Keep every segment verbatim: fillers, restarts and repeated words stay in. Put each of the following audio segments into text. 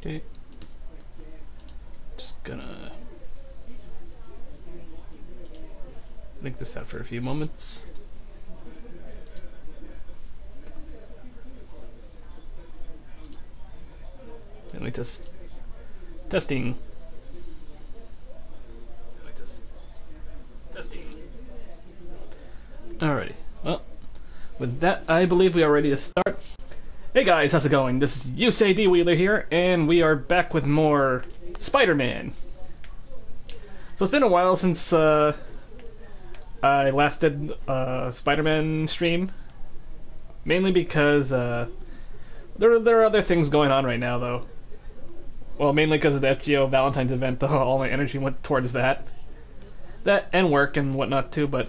Okay. Just gonna make this out for a few moments. And we test testing. Alrighty, well, with that, I believe we are ready to start. Hey guys, how's it going? This is Yusei D-Wheeler here, and we are back with more Spider-Man. So it's been a while since uh, I last did a uh, Spider-Man stream, mainly because uh, there, there are other things going on right now, though. Well, mainly because of the F G O Valentine's event, though. All my energy went towards that. That and work and whatnot, too, but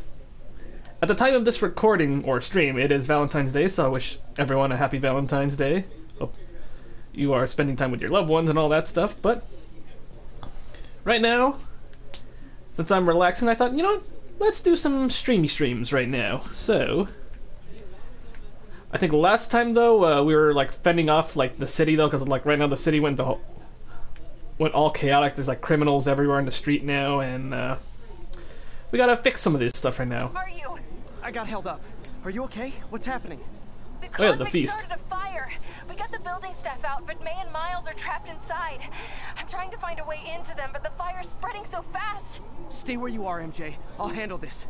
at the time of this recording, or stream, it is Valentine's Day, so I wish everyone a happy Valentine's Day. Hope you are spending time with your loved ones and all that stuff, but right now, since I'm relaxing, I thought, you know what, let's do some streamy streams right now. So, I think last time, though, uh, we were, like, fending off, like, the city, though, because, like, right now the city went, to, went all chaotic. There's, like, criminals everywhere in the street now, and, uh, we gotta fix some of this stuff right now. Are you? I got held up. Are you okay? What's happening? The oh yeah, the feast. Started a fire. We got the building staff out, but May and Miles are trapped inside. I'm trying to find a way into them, but the fire's spreading so fast. Stay where you are, M J. I'll handle this.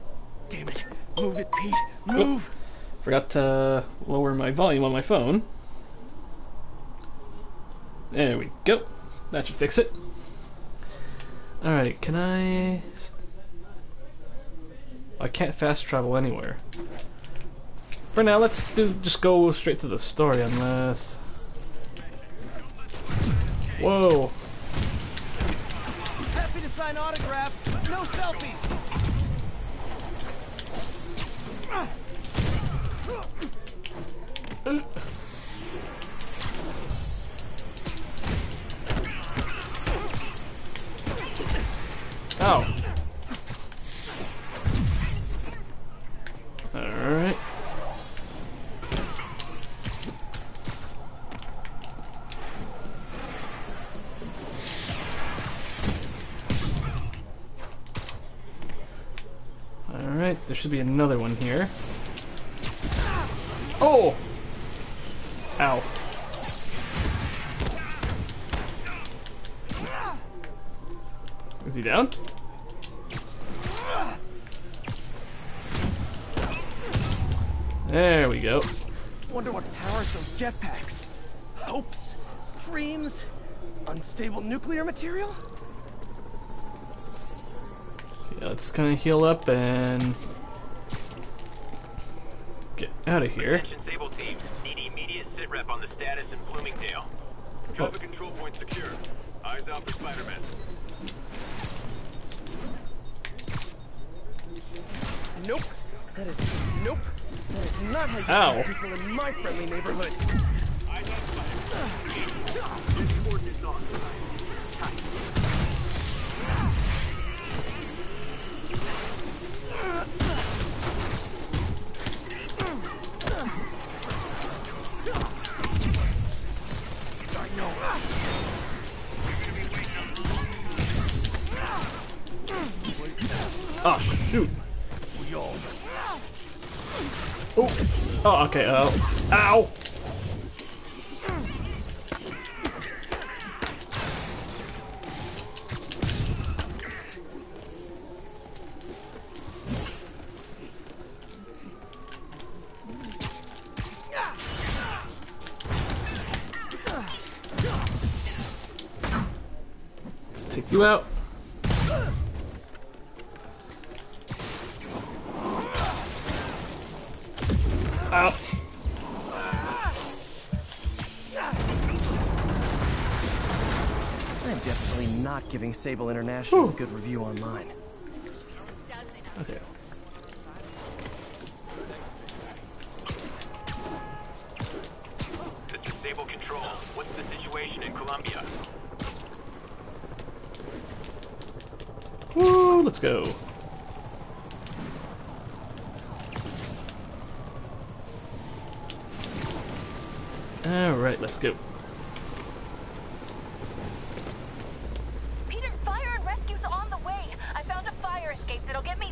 Damn it. Move it, Pete. Move. Oh, forgot to lower my volume on my phone. There we go. That should fix it. Alright, can I... I can't fast travel anywhere. For now, let's do just go straight to the story, unless. Whoa! Happy to sign autographs, but no selfies. Uh. Ow! Alright. Alright, there should be another one here. Oh! Ow. Is he down? There we go. Wonder what powers those jetpacks. Hopes, dreams, unstable nuclear material. Yeah, let's kind of heal up and get out of here. Sable team, need immediate sit rep on the status in Bloomingdale. Drop a control point secure. Eyes out for Spider-Man. Nope. That is nope. That is not how you treat people in my friendly neighborhood. I don't fight. This sport is on. I know. Ah, shoot. We all. Oh, oh, okay, oh, ow! Let's take you out. Ow. I'm definitely not giving Sable International Ooh. a good review online. Okay. This is Sable Control. What's the situation in Colombia? Woo, let's go. Alright, let's go.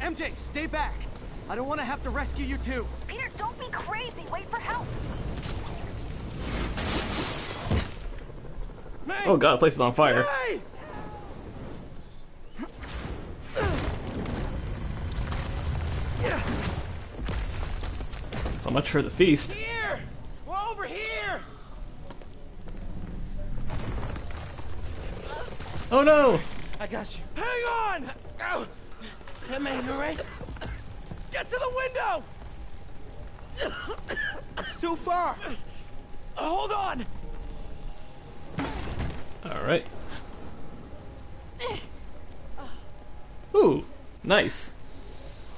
M J, stay back. I don't want to have to rescue you too. Peter, don't be crazy. Wait for help. May! Oh god, the place is on fire. May! So much for the feast. Here! We're over here! Oh no! I got you. Hang on! Oh! That made you right. Get to the window! It's too far. Hold on. All right. Ooh, nice.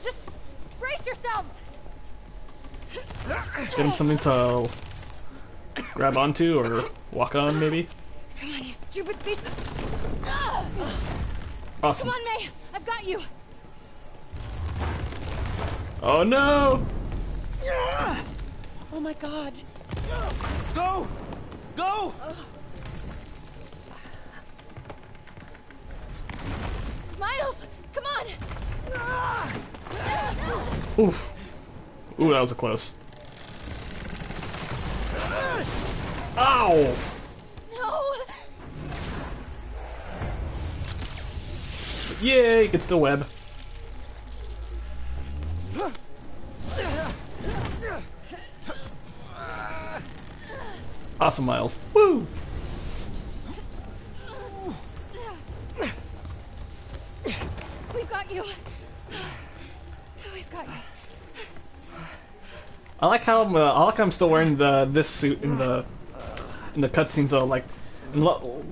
Just brace yourselves. Give him something to grab onto or walk on, maybe. Come on, you stupid piece of... Awesome. Come on, May. I've got you. Oh no! Oh my god. Go! Go! Miles, come on! Oof. Ooh, that was a close. Ow! No! Yay, you can still web. Awesome, Miles. Woo! We've got you. We've got you. I like how I'm, uh, I like how I'm still wearing the this suit in the in the cutscenes though. Like in lo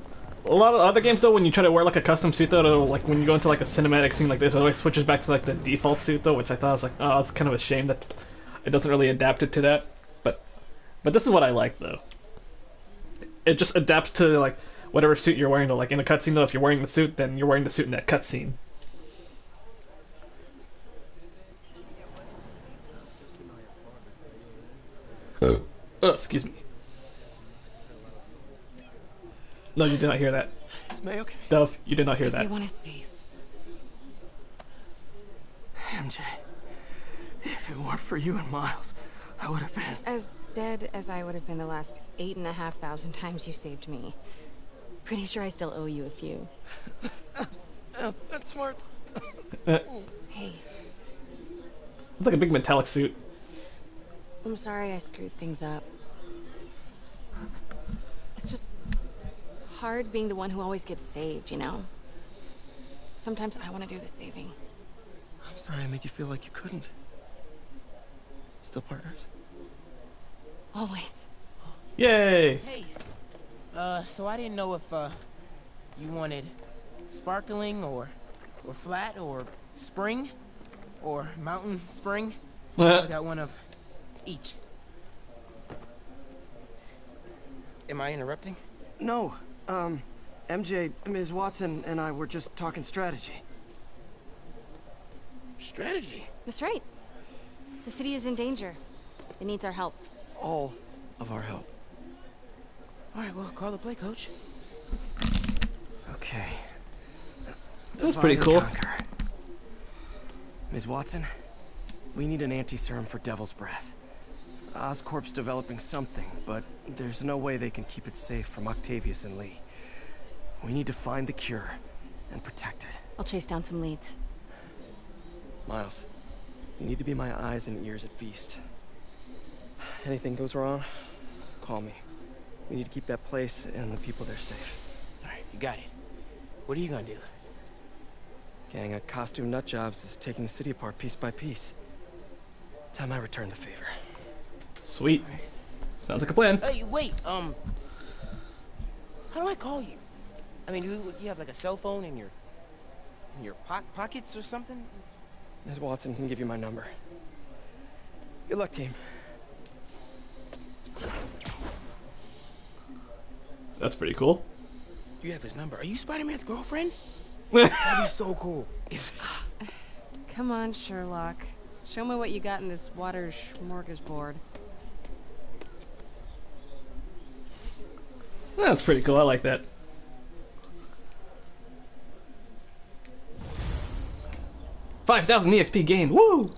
a lot of other games though, when you try to wear like a custom suit though, it'll, like when you go into like a cinematic scene like this, it always switches back to like the default suit though, which I thought was like, oh, it's kind of a shame that it doesn't really adapt it to that. But but this is what I like though. It just adapts to like whatever suit you're wearing. To, like in a cutscene, though, if you're wearing the suit, then you're wearing the suit in that cutscene. Oh. Oh, excuse me. No, you did not hear that. Is May okay? Dove, you did not hear that. Everyone is safe. M J, if it weren't for you and Miles, I would have been as dead as I would have been the last eight and a half thousand times you saved me. Pretty sure I still owe you a few. That's smart. Hey. It's like a big metallic suit. I'm sorry I screwed things up. It's just hard being the one who always gets saved, you know? Sometimes I want to do the saving. I'm sorry I made you feel like you couldn't. Still partners? Always. Yay! Hey, uh, so I didn't know if, uh, you wanted sparkling or, or flat or spring or mountain spring. What? So I got one of each. Am I interrupting? No, um, M J, Miz Watson and I were just talking strategy. Strategy? That's right. The city is in danger. It needs our help. All of our help. All right, well, call the play, coach. Okay. That's pretty cool. Miz Watson, we need an anti-serum for Devil's Breath. Oscorp's developing something, but there's no way they can keep it safe from Octavius and Lee. We need to find the cure and protect it. I'll chase down some leads. Miles, you need to be my eyes and ears at Feast. Anything goes wrong, call me. We need to keep that place and the people there safe. All right, you got it. What are you gonna do? Gang of costume nutjobs is taking the city apart piece by piece. Time I return the favor. Sweet. Right. Sounds like a plan. Hey, wait. Um, how do I call you? I mean, do you have like a cell phone in your in your po pockets or something? Miz Watson can give you my number. Good luck, team. That's pretty cool. You have his number. Are you Spider-Man's girlfriend? That'd be so cool. Come on, Sherlock. Show me what you got in this water smorgasbord. That's pretty cool. I like that. five thousand E X P gained. Woo!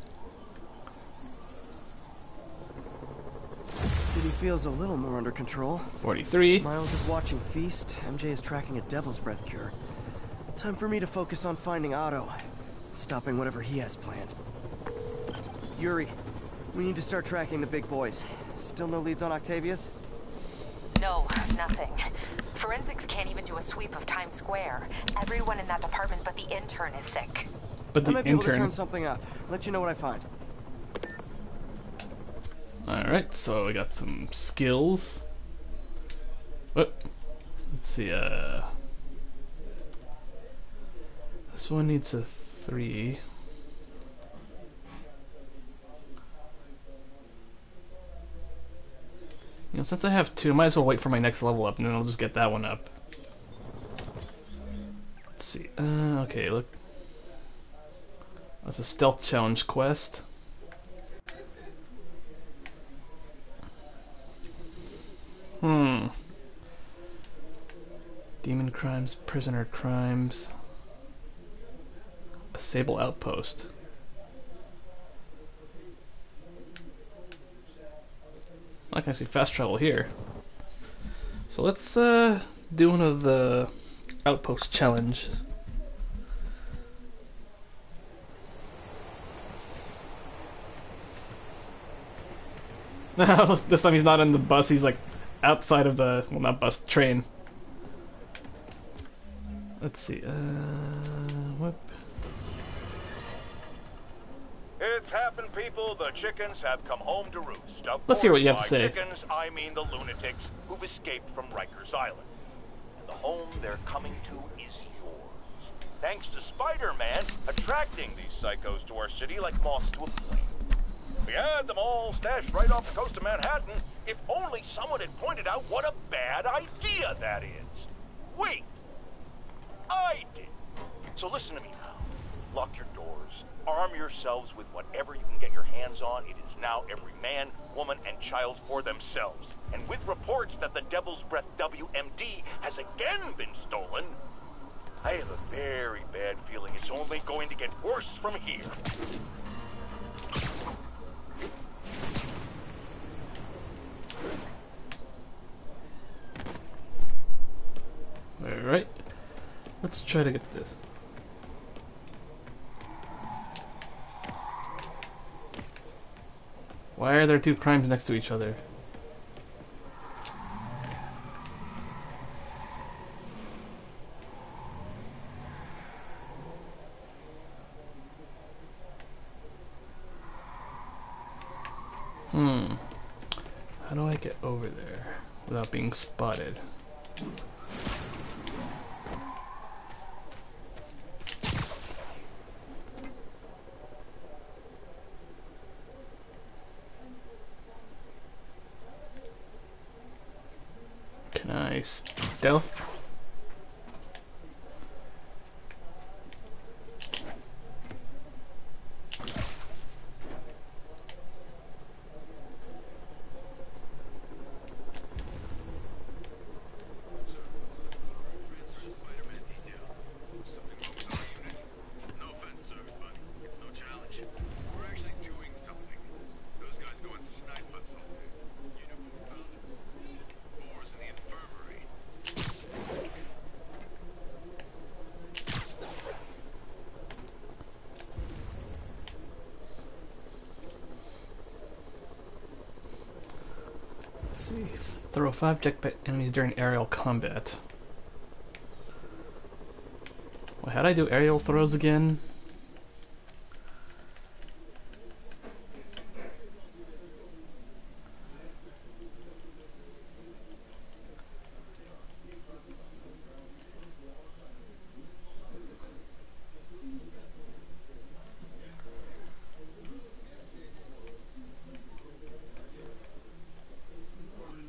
City feels a little more under control. forty-three. Miles is watching Feast. M J is tracking a Devil's Breath cure. Time for me to focus on finding Otto. Stopping whatever he has planned. Yuri, we need to start tracking the big boys. Still no leads on Octavius? No, nothing. Forensics can't even do a sweep of Times Square. Everyone in that department but the intern is sick. But the I might intern... be able to turn something up. Let you know what I find. Alright, so we got some skills. Whoop. Let's see, uh... this one needs a three. You know, since I have two, I might as well wait for my next level up, and then I'll just get that one up. Let's see. Uh, okay, look. That's a stealth challenge quest. Hmm. Demon crimes, prisoner crimes. A Sable outpost. I can actually fast travel here. So let's uh, do one of the outpost challenge. This time he's not in the bus, he's like outside of the, well not bus, train. Let's see, uh, what? It's happened, people. The chickens have come home to roost. Of Let's hear what you have to say. Chickens, I mean the lunatics who've escaped from Rikers Island. The home they're coming to is yours. Thanks to Spider-Man attracting these psychos to our city like moths to a flame. We had them all stashed right off the coast of Manhattan. If only someone had pointed out what a bad idea that is. Wait, I did. So listen to me now. Lock your doors. Arm yourselves with whatever you can get your hands on. It is now every man, woman, and child for themselves. And with reports that the Devil's Breath W M D has again been stolen, I have a very bad feeling it's only going to get worse from here. Alright, let's try to get this. Why are there two crimes next to each other? Hmm. How do I get over there without being spotted? Stealth. Throw five jackpot enemies during aerial combat. Well, how'd I do aerial throws again?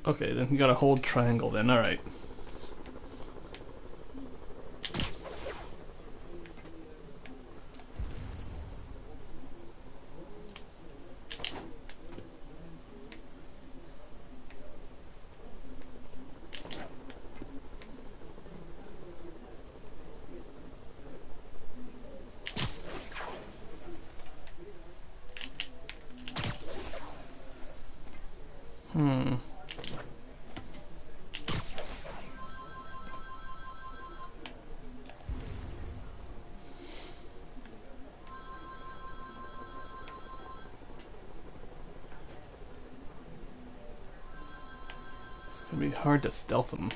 Okay, then you gotta hold triangle then, alright. Hmm. It's gonna be hard to stealth them.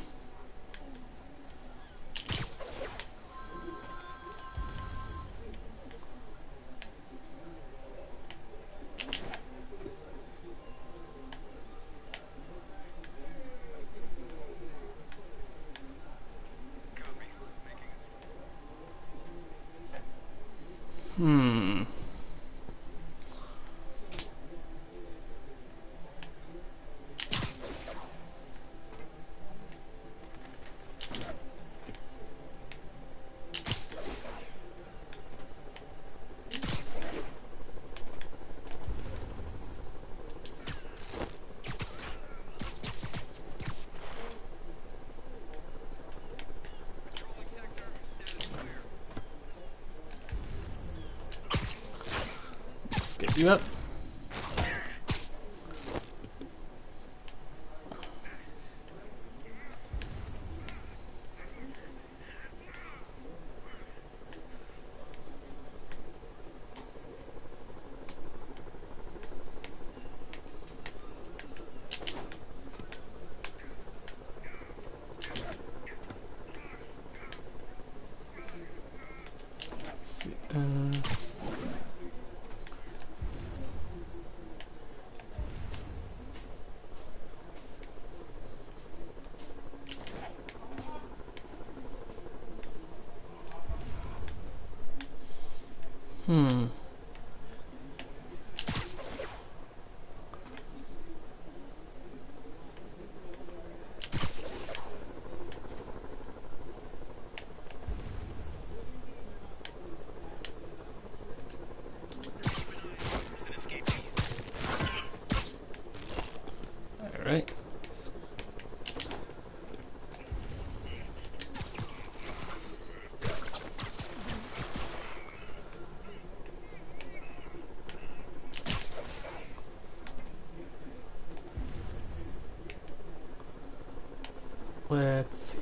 You up? Let's see. Uh... Let's see.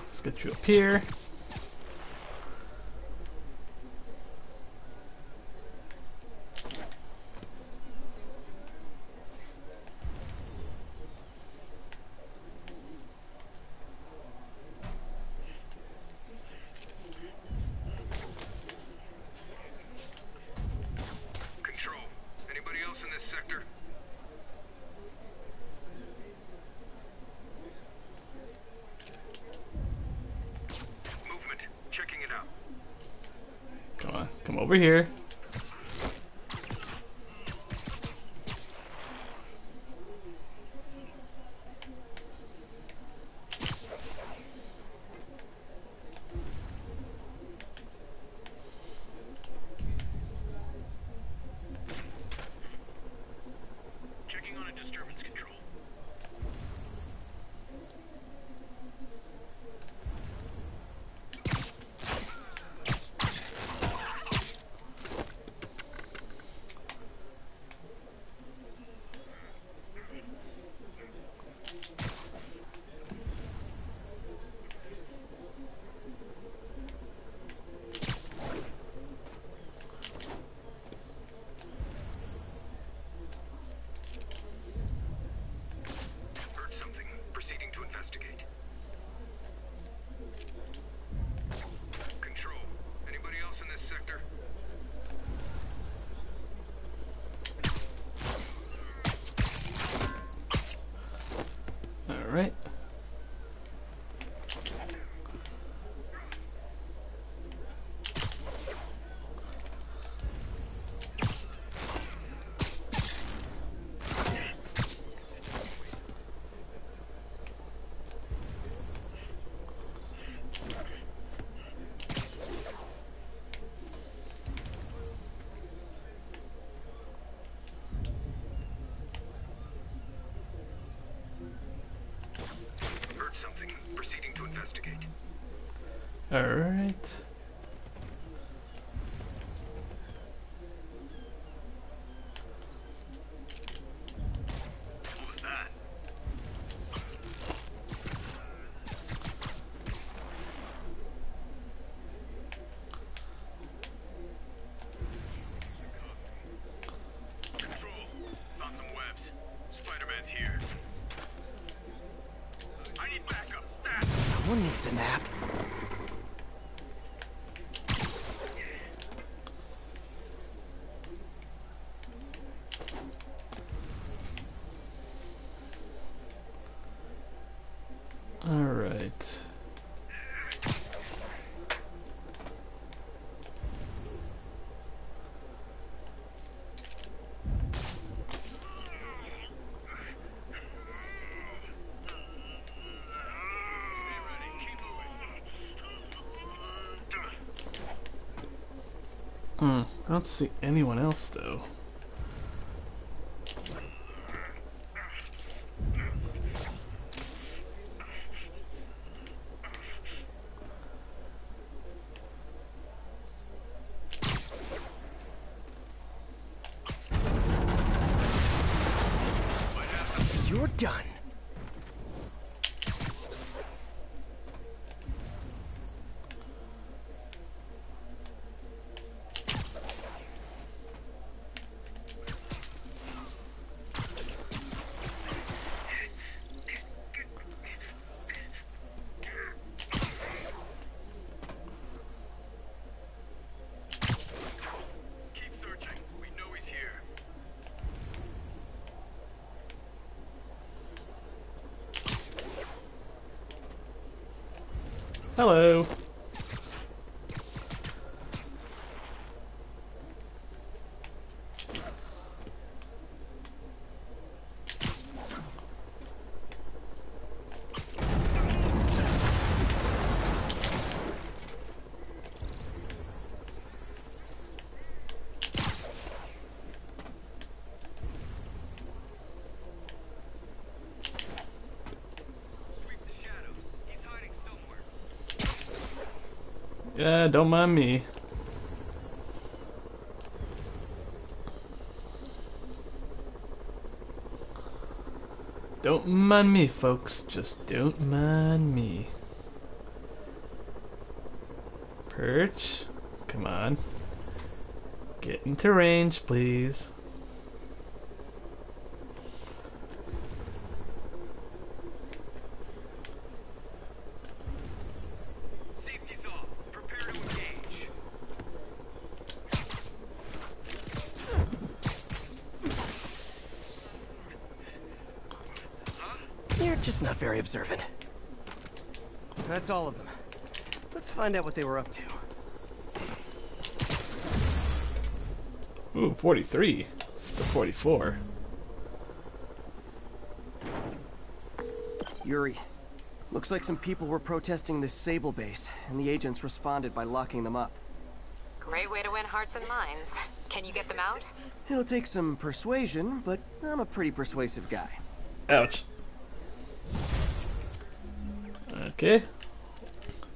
Let's get you up here. Over here. Checking on a disturbance control. investigate. Alright. What was that? Control, found some webs. Spider-Man's here. I need backup. Stats. Someone needs a nap. Hmm, I don't see anyone else though. You're done. Hello. Yeah, don't mind me. Don't mind me, folks. Just don't mind me. Perch, come on. Get into range, please. Just not very observant. That's all of them. Let's find out what they were up to. Ooh, forty-three to forty-four. Yuri, looks like some people were protesting this Sable base, and the agents responded by locking them up. Great way to win hearts and minds. Can you get them out? It'll take some persuasion, but I'm a pretty persuasive guy. Ouch. Okay,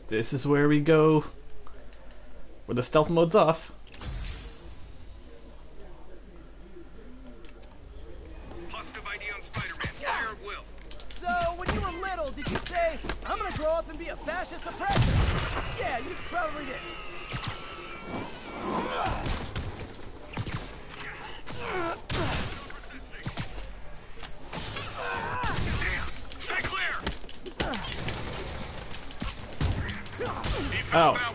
this is where we go, where the stealth mode's off. Positive I D on Spider-Man, fire at will. So, when you were little, did you say, I'm gonna grow up and be a fascist oppressor? Yeah, you probably did. Oh. I'm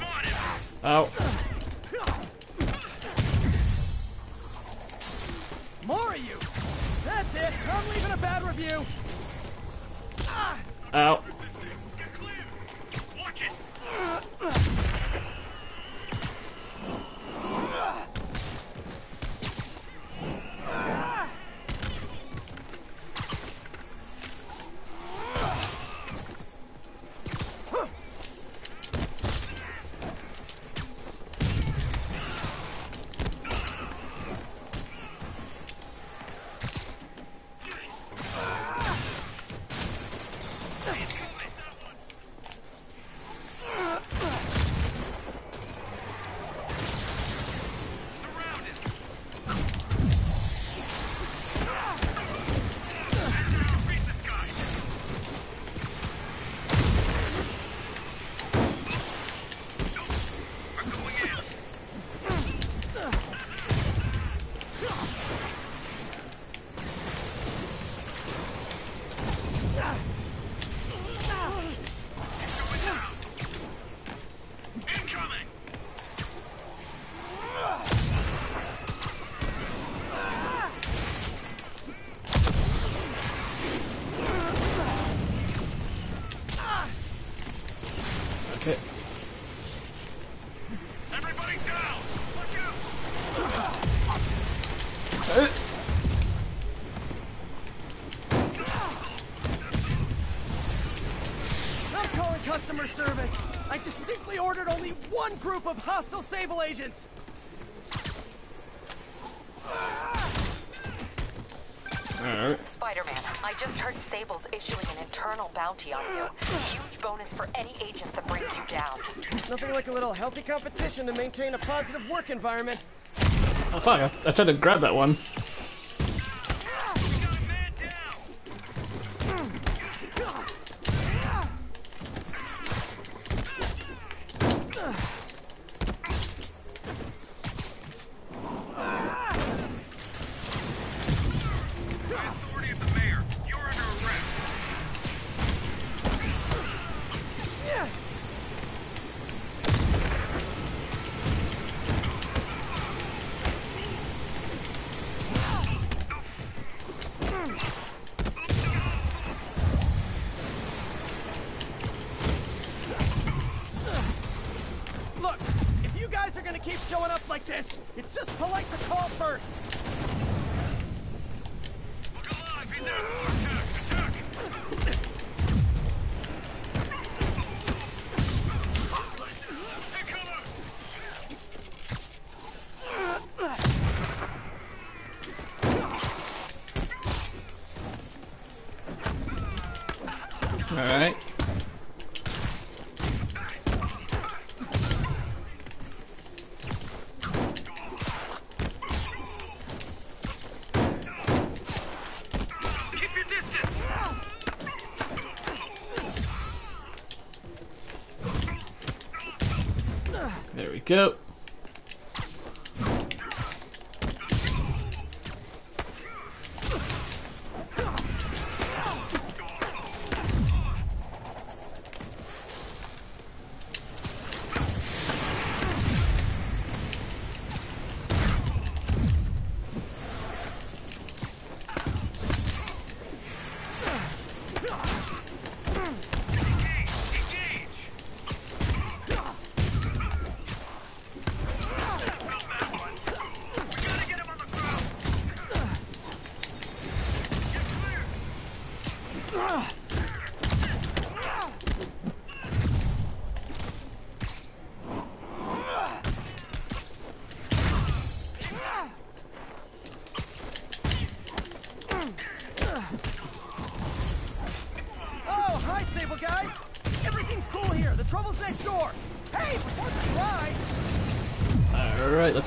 on it. Oh. More of you. That's it. I'm leaving a bad review. Ow. Watch it. Okay. Everybody down! Look out! I'm calling customer service. I distinctly ordered only one group of hostile Sable agents. Right. Spider-Man, I just heard Sable's issuing an internal bounty on you. Huge bonus for any agent that brings you down. Nothing like a little healthy competition to maintain a positive work environment. Oh fuck, I, I tried to grab that one.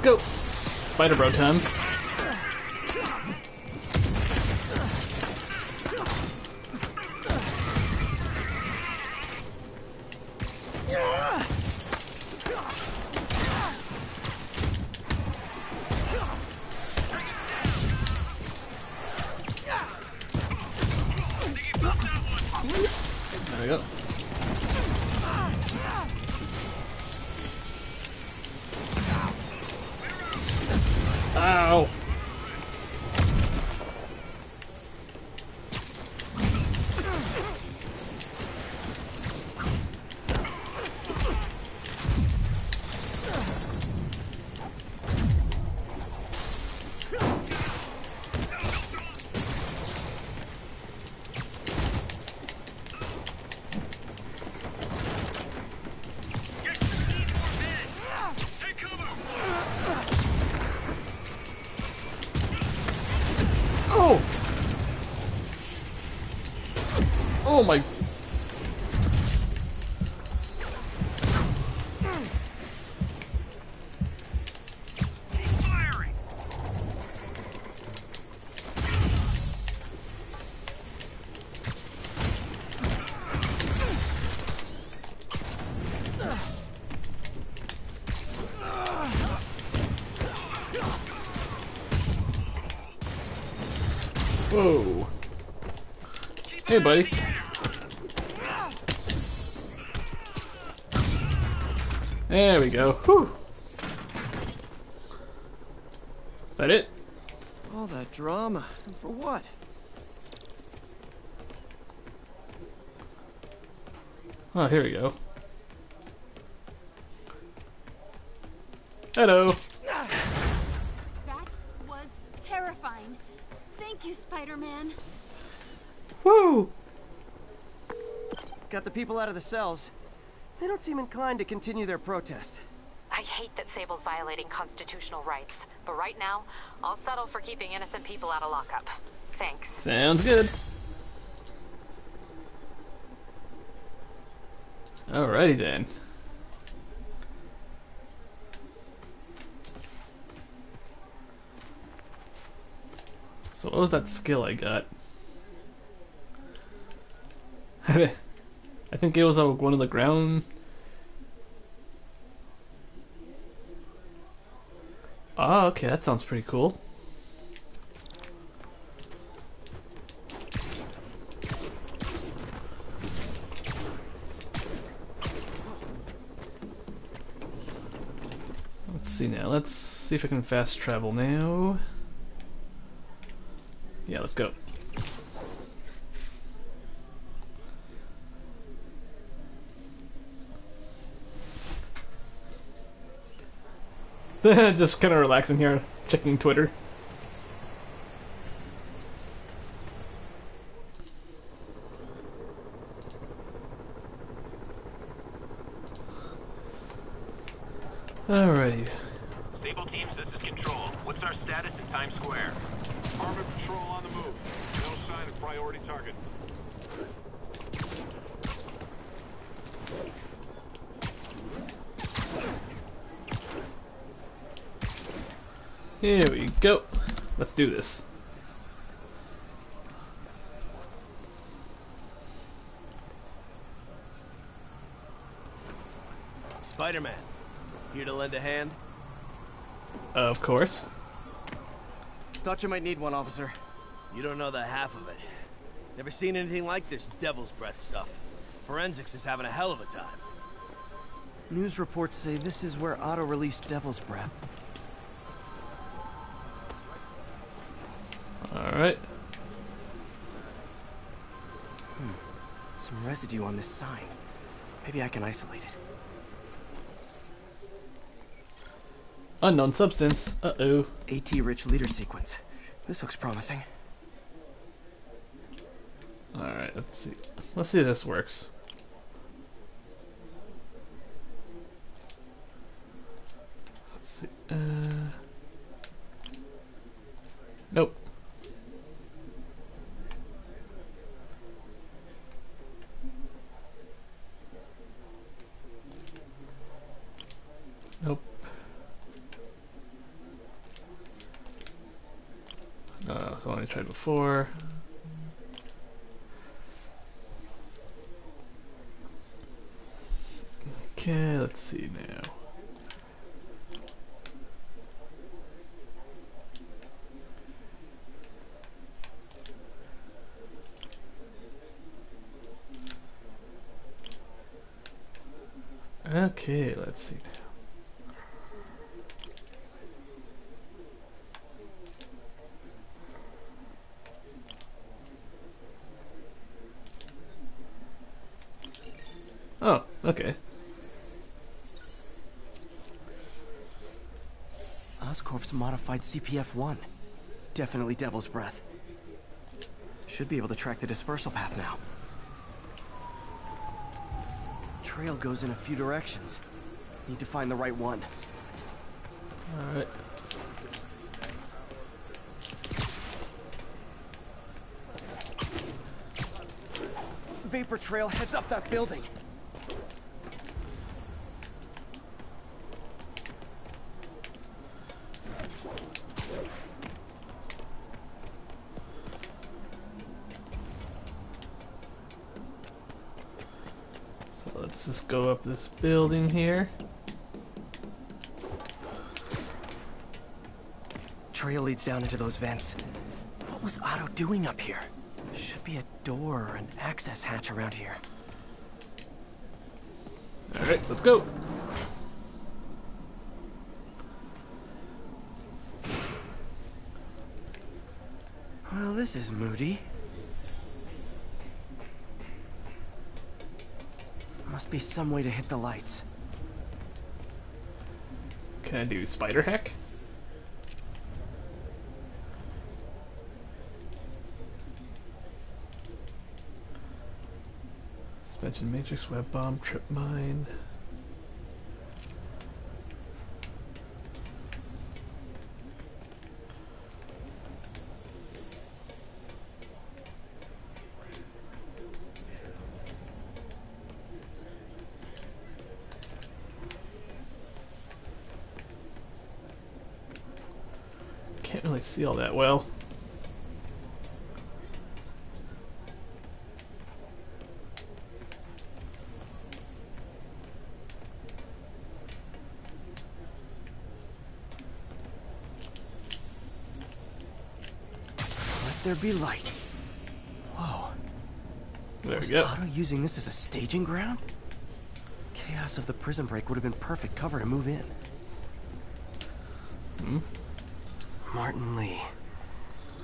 Go. Spider Bro time. Oh my... Whoa. Hey, buddy. There we go. Whew. Is that it? All that drama, and for what? Oh, here we go. Hello. That was terrifying. Thank you, Spider-Man. Woo! Got the people out of the cells. They don't seem inclined to continue their protest. I hate that Sable's violating constitutional rights, but right now, I'll settle for keeping innocent people out of lockup. Thanks. Sounds good. Alrighty then. So what was that skill I got? I think it was like one of the ground... Oh, okay, that sounds pretty cool. Let's see now. Let's see if I can fast travel now. Yeah, let's go. Just kind of relaxing here, checking Twitter. Alrighty. Sable teams, this is Control. What's our status in Times Square? Armored patrol on the move. No sign of priority target. Here we go. Let's do this. Spider-Man, here to lend a hand? Of course. Thought you might need one, officer. You don't know the half of it. Never seen anything like this Devil's Breath stuff. Forensics is having a hell of a time. News reports say this is where Otto released Devil's Breath. Alright. Hmm. Some residue on this sign. Maybe I can isolate it. Unknown substance. Uh-oh. AT-rich leader sequence. This looks promising. Alright, let's see. Let's see if this works. Let's see. Uh... Nope. Nope. No, uh, that's the one I tried before. Okay, let's see now. Okay, let's see now. Oh, okay. Oscorp's modified C P F one. Definitely Devil's Breath. Should be able to track the dispersal path now. Trail goes in a few directions. Need to find the right one. Alright. Vapor trail heads up that building. Let's just go up this building here. Trail leads down into those vents. What was Otto doing up here? There should be a door or an access hatch around here. Alright, let's go. Well, this is moody. Must be some way to hit the lights. Can I do spider hack? Suspension matrix, web bomb, trip mine. Can't really see all that well. Let there be light. Whoa. There we go. Was Otto using this as a staging ground? Chaos of the prison break would have been perfect cover to move in. Hmm. Martin Lee.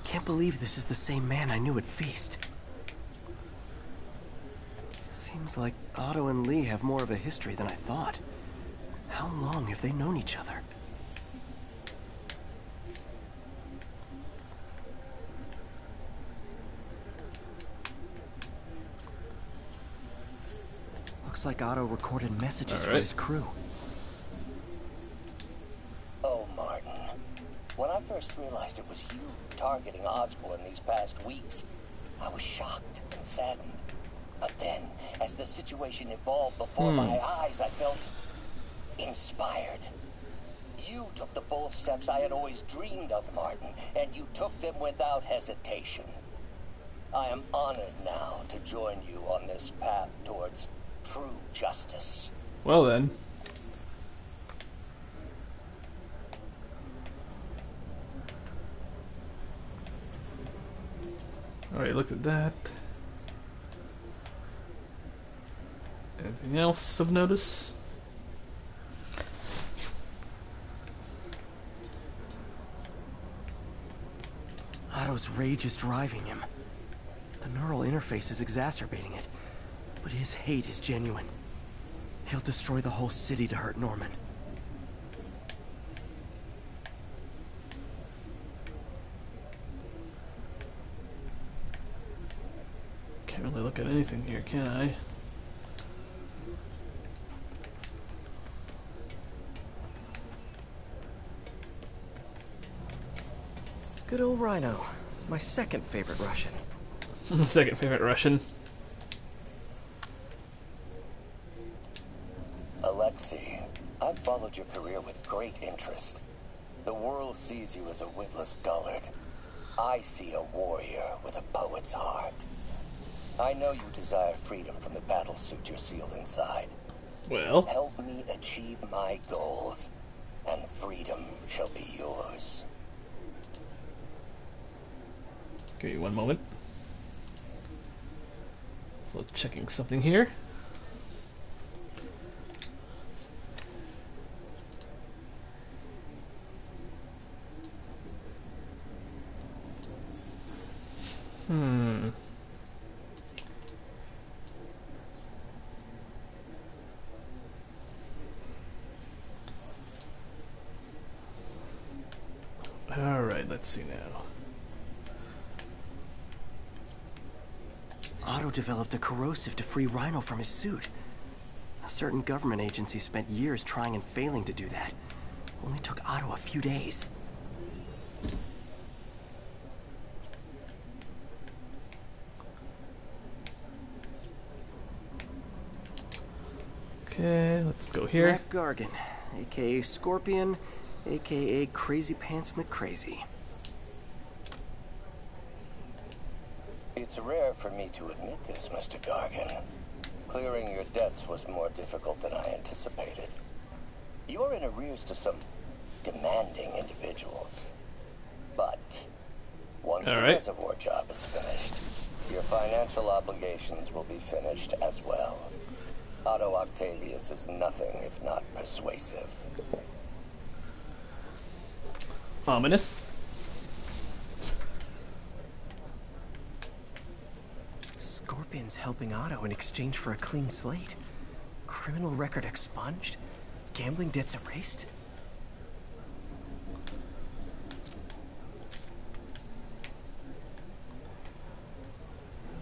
Can't believe this is the same man I knew at Feast. Seems like Otto and Lee have more of a history than I thought. How long have they known each other? Looks like Otto recorded messages for his crew. I first realized it was you targeting Osborn these past weeks. I was shocked and saddened. But then, as the situation evolved before hmm. my eyes, I felt inspired. You took the bold steps I had always dreamed of, Martin, and you took them without hesitation. I am honored now to join you on this path towards true justice. Well then. Alright, looked at that. Anything else of notice? Otto's rage is driving him. The neural interface is exacerbating it, but his hate is genuine. He'll destroy the whole city to hurt Norman. Can't really look at anything here, can I? Good old Rhino, my second favorite Russian. Second favorite Russian. Alexei, I've followed your career with great interest. The world sees you as a witless dullard. I see a warrior with a poet's heart. I know you desire freedom from the battle suit you're sealed inside. Well, help me achieve my goals, and freedom shall be yours. Give me one moment. So checking something here. Hmm. Let's see now. Otto developed a corrosive to free Rhino from his suit. A certain government agency spent years trying and failing to do that. Only took Otto a few days. Okay, let's go here. Mac Gargan, aka Scorpion, aka Crazy Pants McCrazy. It's rare for me to admit this, Mister Gargan. Clearing your debts was more difficult than I anticipated. You're in arrears to some demanding individuals. But once All right. the reservoir job is finished, your financial obligations will be finished as well. Otto Octavius is nothing if not persuasive. Ominous. Scorpion's helping Otto in exchange for a clean slate. Criminal record expunged? Gambling debts erased?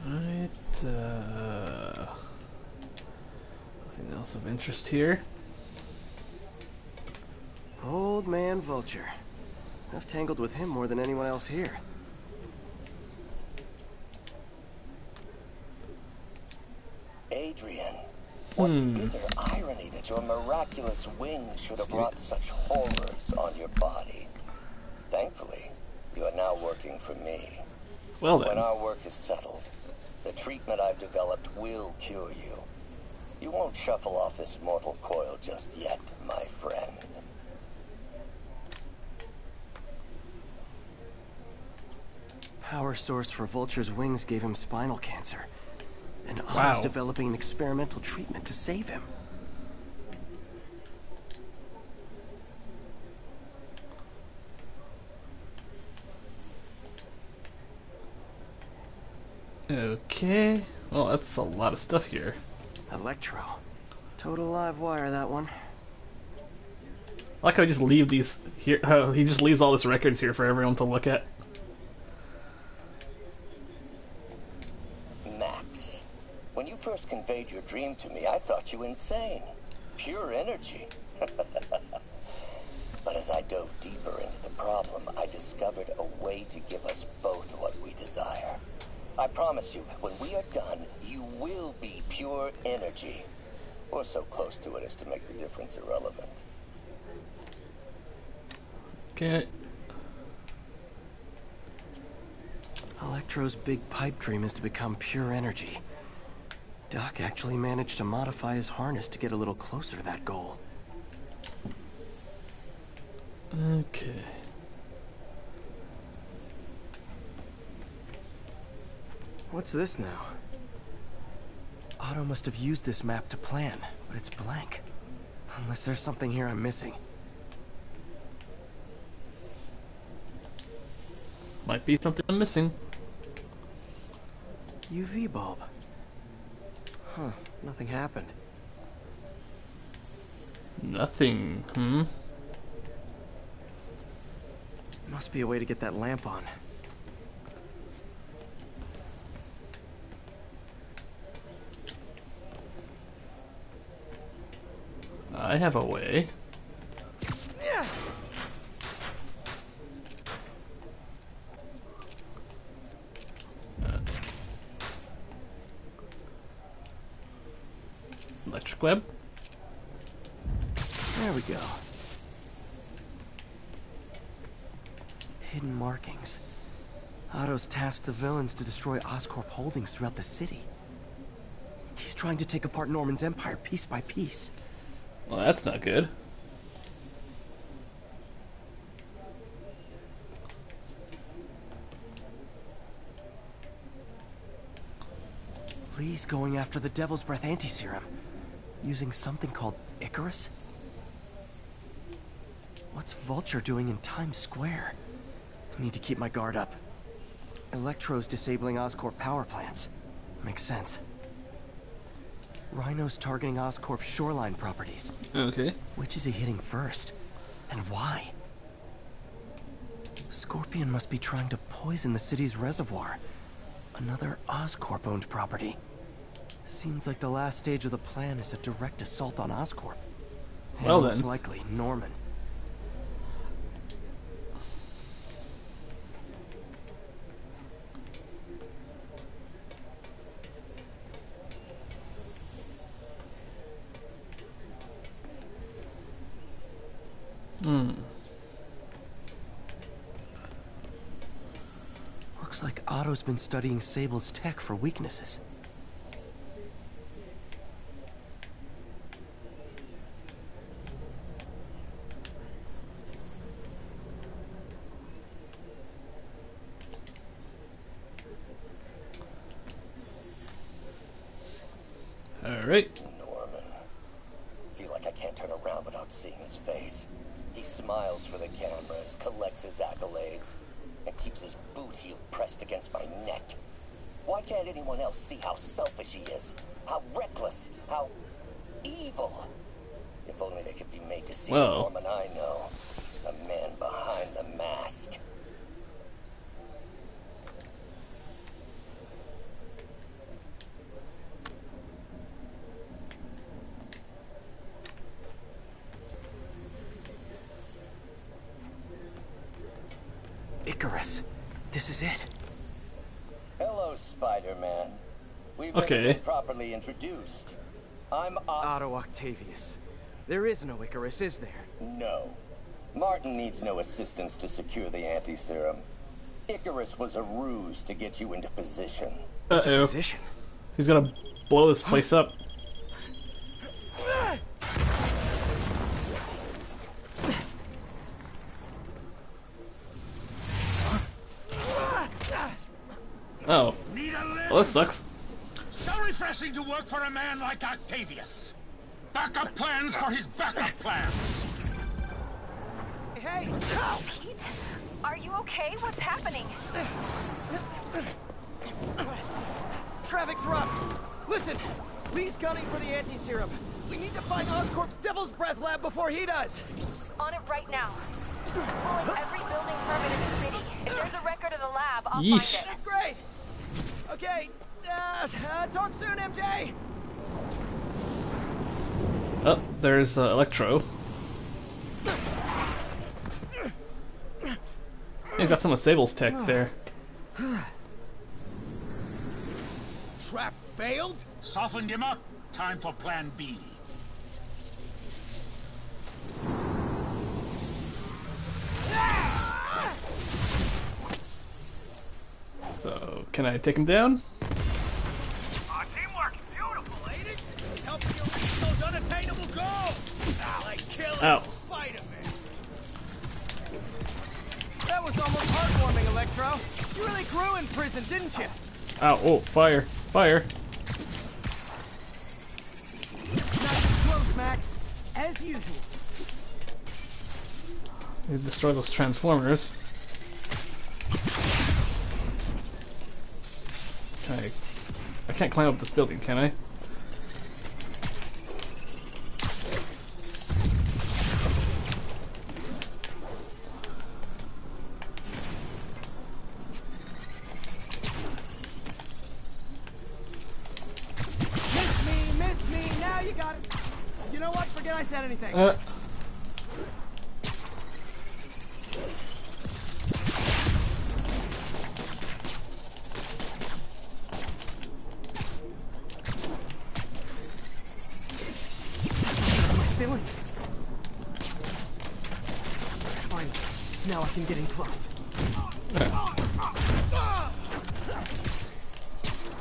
Alright, uh, nothing else of interest here. Old man Vulture. I've tangled with him more than anyone else here. Adrian, what hmm. bitter irony that your miraculous wings should have brought such horrors on your body. Thankfully, you are now working for me. Well then. When our work is settled, the treatment I've developed will cure you. You won't shuffle off this mortal coil just yet, my friend. Power source for Vulture's wings gave him spinal cancer. And wow. I was developing an experimental treatment to save him. Okay. Well, that's a lot of stuff here. Electro. Total live wire, that one. I like how he just leave these here. Oh, he just leaves all this records here for everyone to look at. Max, when you first conveyed your dream to me, I thought you insane. Pure energy. But as I dove deeper into the problem, I discovered a way to give us both what we desire. I promise you, when we are done, you will be pure energy. Or so close to it as to make the difference irrelevant. Okay. Electro's big pipe dream is to become pure energy. Doc actually managed to modify his harness to get a little closer to that goal. Okay. What's this now? Otto must have used this map to plan, but it's blank. Unless there's something here I'm missing. Might be something I'm missing. U V bulb. Huh, nothing happened. Nothing, hmm? Must be a way to get that lamp on. I have a way. Yeah. Uh, electric web. There we go. Hidden markings. Otto's tasked the villains to destroy Oscorp holdings throughout the city. He's trying to take apart Norman's empire piece by piece. Well, that's not good. Lee's going after the Devil's Breath anti-serum, using something called Icarus? What's Vulture doing in Times Square? I need to keep my guard up. Electro's disabling Oscorp power plants. Makes sense. Rhino's targeting Oscorp's shoreline properties. Okay. Which is he hitting first? And why? Scorpion must be trying to poison the city's reservoir. Another Oscorp-owned property. Seems like the last stage of the plan is a direct assault on Oscorp. Well then. Most likely Norman. Hmm. Looks like Otto's been studying Sable's tech for weaknesses. All right. Norman. Feel like I can't turn around without seeing his face. He smiles for the cameras, collects his accolades, and keeps his boot heel pressed against my neck. Why can't anyone else see how selfish he is? How reckless, how evil? If only they could be made to see the Norman I know, the man behind the mask. Icarus. This is it. Hello, Spider-Man. We've okay. been properly introduced. I'm o Otto Octavius. There is no Icarus, is there? No. Martin needs no assistance to secure the anti-serum. Icarus was a ruse to get you into position. Uh-oh. Position? He's gonna blow this place up. Oh. Well, this sucks. So refreshing to work for a man like Octavius. Backup plans for his backup plans. Hey, oh, Pete, are you okay? What's happening? Traffic's rough. Listen, Lee's gunning for the anti-serum. We need to find Oscorp's Devil's Breath lab before he does. On it right now. Pulling every building permit in the city. If there's a record of the lab, I'll Yeesh. find it. That's great. Okay, uh, uh, talk soon, M J. Oh, there's uh, Electro. He's got some of Sable's tech there. Trap failed? Softened him up. Time for plan B. So, can I take him down? Our teamwork is beautiful, ain't it? It helps you reach those unattainable goals. Like killing oh. Spider-Man. That was almost heartwarming, Electro. You really grew in prison, didn't you? Ow, oh, fire, fire. Not too close, Max. As usual. You destroy those Transformers. Can I, I can't climb up this building, can I? Anything. Uh. My feelings. Fine. Now I can get in close. Uh.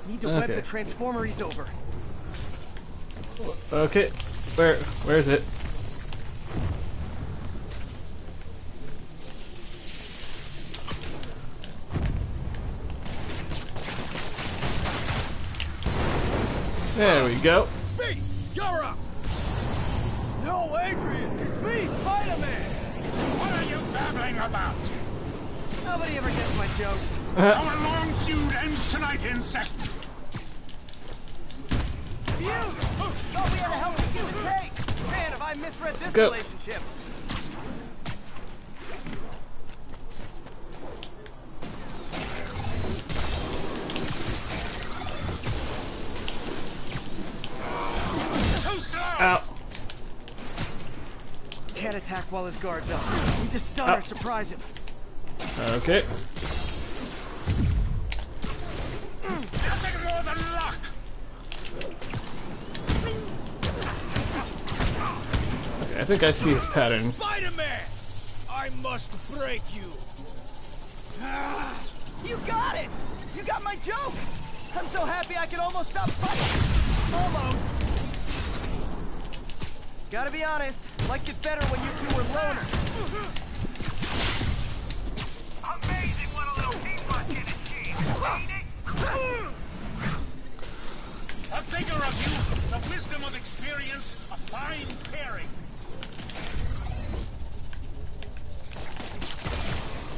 Need to okay. web the transformeries over. Okay. Where? Where is it? There we go. Beast, you're up. No, Adrian, it's me, Spider-Man. What are you babbling about? Nobody ever gets my jokes. Our long feud ends tonight, insect. You! Oh, we had a hell of a huge take. Man, have I misread this go. relationship? Out. Can't attack while his guard's up. Need to stun or surprise him. Okay. Nothing more than luck. Okay, I think I see his pattern. Spider-Man, I must break you. You got it. You got my joke. I'm so happy I can almost stop fighting. Almost. Gotta be honest, liked it better when you two were loners. Amazing what a little teamwork can achieve. A figure of youth, the wisdom of experience, a fine pairing.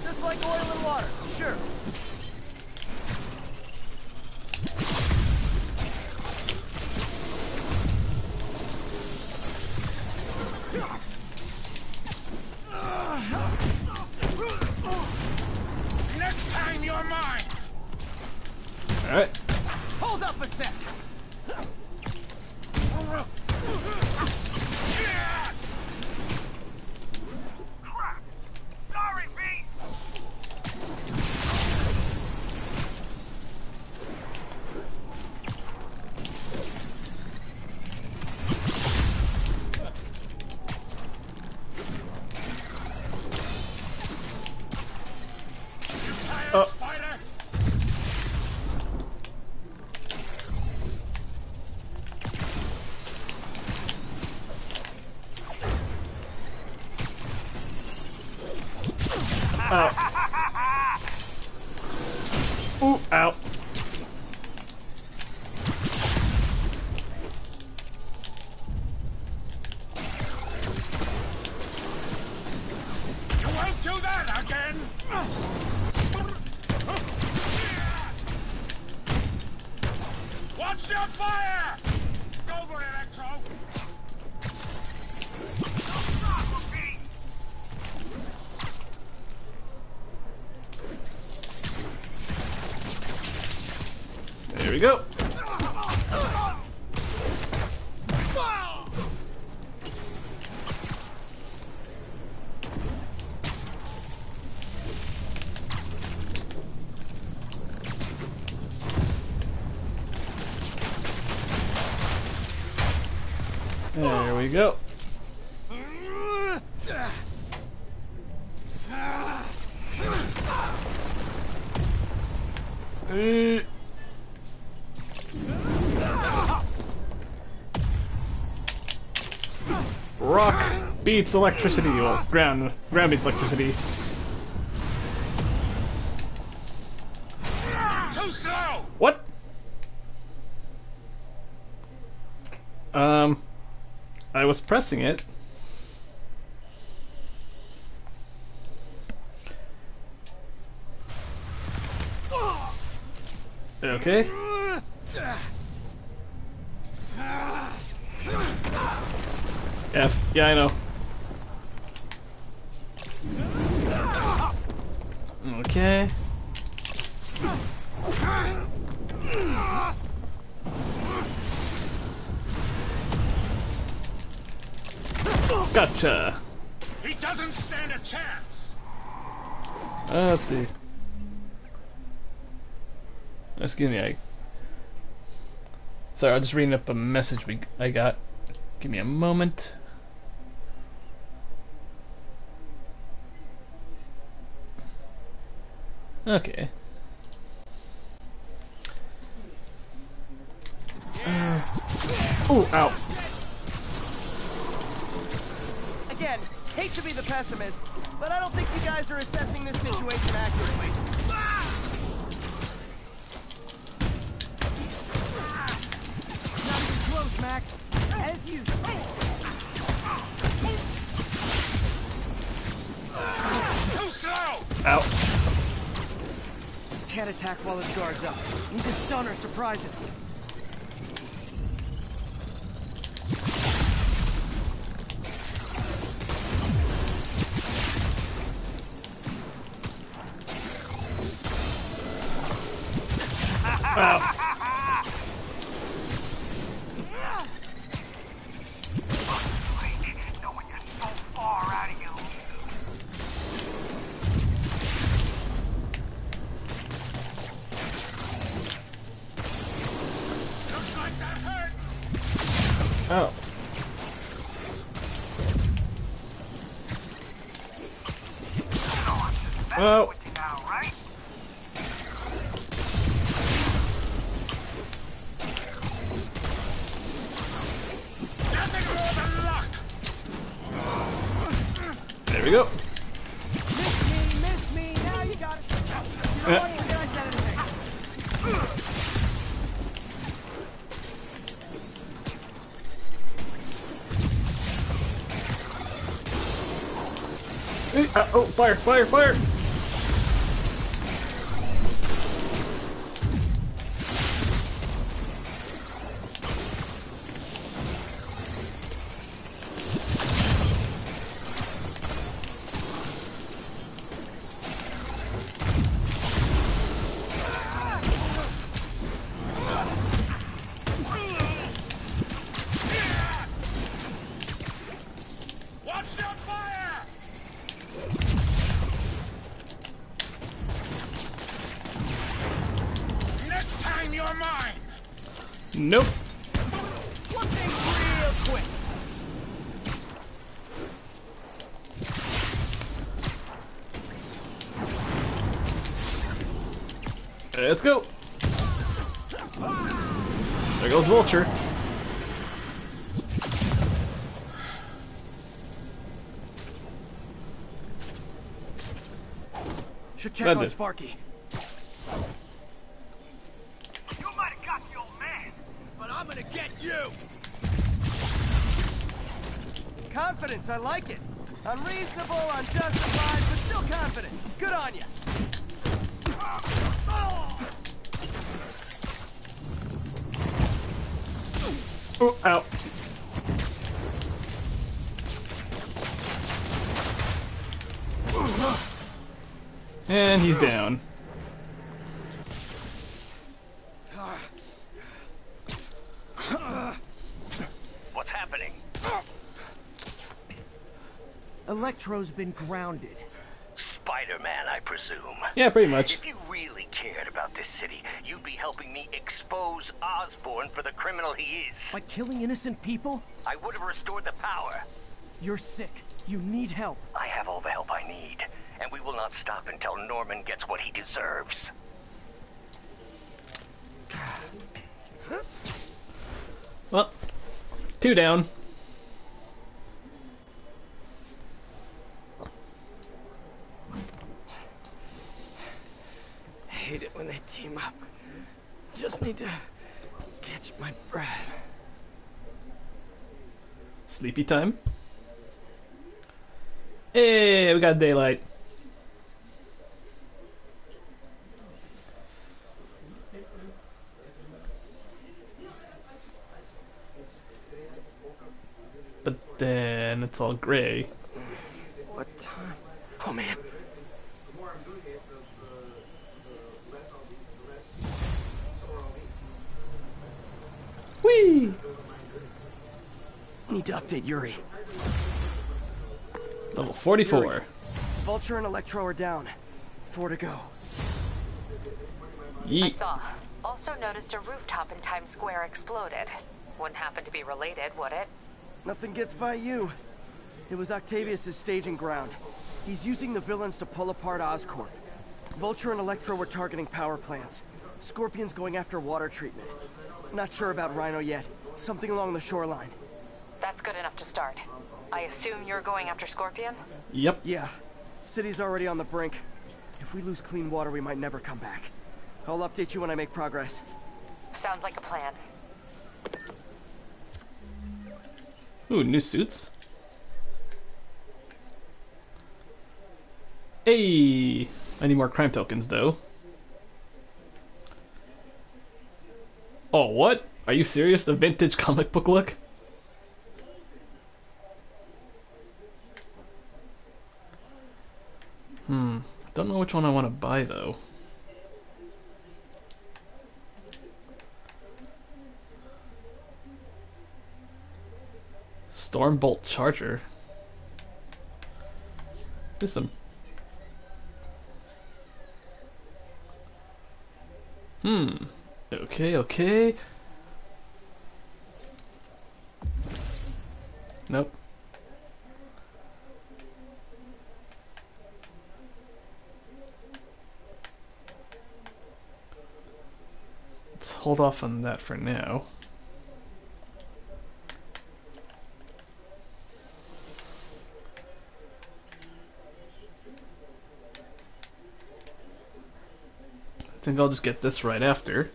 Just like oil and water, sure. Next time you're mine. All right. Hold up a sec. Yeah. Crap. Sorry, Pete. Ow. Ooh, ow. You won't do that again. Watch your fire. Go for it, Electro. There we go. There we go. Uh. Rock beats electricity. Well, ground ground beats electricity. Too slow. What? Um, I was pressing it. Okay. F. Yeah, I know. Okay. Gotcha. He doesn't stand a chance. Uh, let's see. Excuse me. I... Sorry, I'm just reading up a message we I got. Give me a moment. Okay. Uh, oh, ow. Again, hate to be the pessimist, but I don't think you guys are assessing this situation accurately. Not too close, Max. As you ow. Can't attack while his guard's up. Need to stun or surprise him. Wow. Oh. Oh. There we go. Miss me, miss me. Now you got it. You don't want to realize anything. Uh, oh, fire, fire, fire! Nope. One thing real quick. Let's go. There goes Vulture. Should check on Sparky. You might have got the old man, but I'm gonna get you. Confidence, I like it. Unreasonable, unjustified, but still confident. Good on you. Oh, ow. And he's down. What's happening? Electro's been grounded. Spider-Man, I presume. Yeah, pretty much. If you really cared about this city, you'd be helping me expose Osborn for the criminal he is. By killing innocent people? I would have restored the power. You're sick. You need help. I have all the help I need. And we will not stop until Norman gets what he deserves. Well, two down. I hate it when they team up. Just need to catch my breath. Sleepy time. Hey, we got daylight. But then it's all gray. What time? Oh man. Whee! Need to update Yuri. Level forty-four. Yuri, Vulture and Electro are down. Four to go. Yeet. I saw. Also noticed a rooftop in Times Square exploded. Wouldn't happen to be related, would it? Nothing gets by you. It was Octavius' staging ground. He's using the villains to pull apart Oscorp. Vulture and Electro were targeting power plants. Scorpion's going after water treatment. Not sure about Rhino yet. Something along the shoreline. That's good enough to start. I assume you're going after Scorpion? Yep. Yeah. City's already on the brink. If we lose clean water, we might never come back. I'll update you when I make progress. Sounds like a plan. Ooh, new suits. Hey, I need more crime tokens though. Oh, what? Are you serious? The vintage comic book look? Hmm, don't know which one I want to buy though. Stormbolt Charger. This some. Hmm. Okay, okay. Nope. Let's hold off on that for now. I think I'll just get this right after.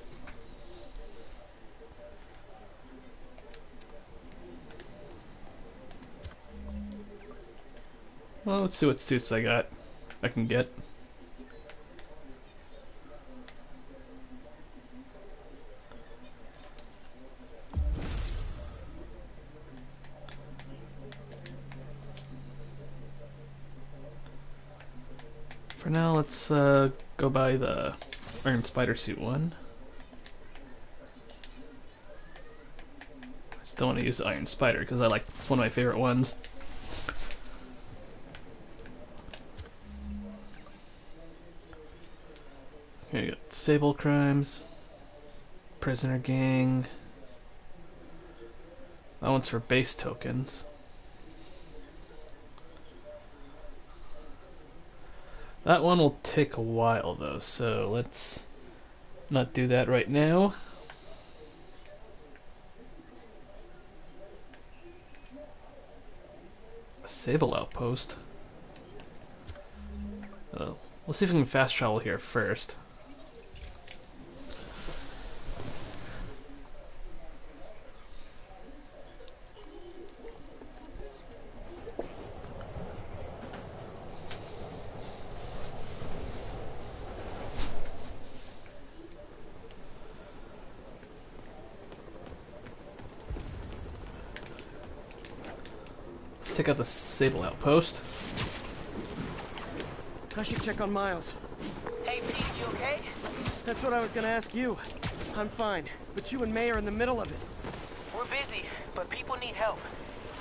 Well, let's see what suits I got. I can get. For now, let's uh, go buy the Iron Spider Suit one. I still want to use Iron Spider because I like it's one of my favorite ones. Here you got Sable Crimes, Prisoner Gang. That one's for base tokens. That one will take a while though, so let's not do that right now. A Sable Outpost. Oh, Let's see if we can fast travel here first. Take out the Sable outpost. I should check on Miles. Hey Pete, you okay? That's what I was gonna ask you. I'm fine, but you and May are in the middle of it. We're busy, but people need help.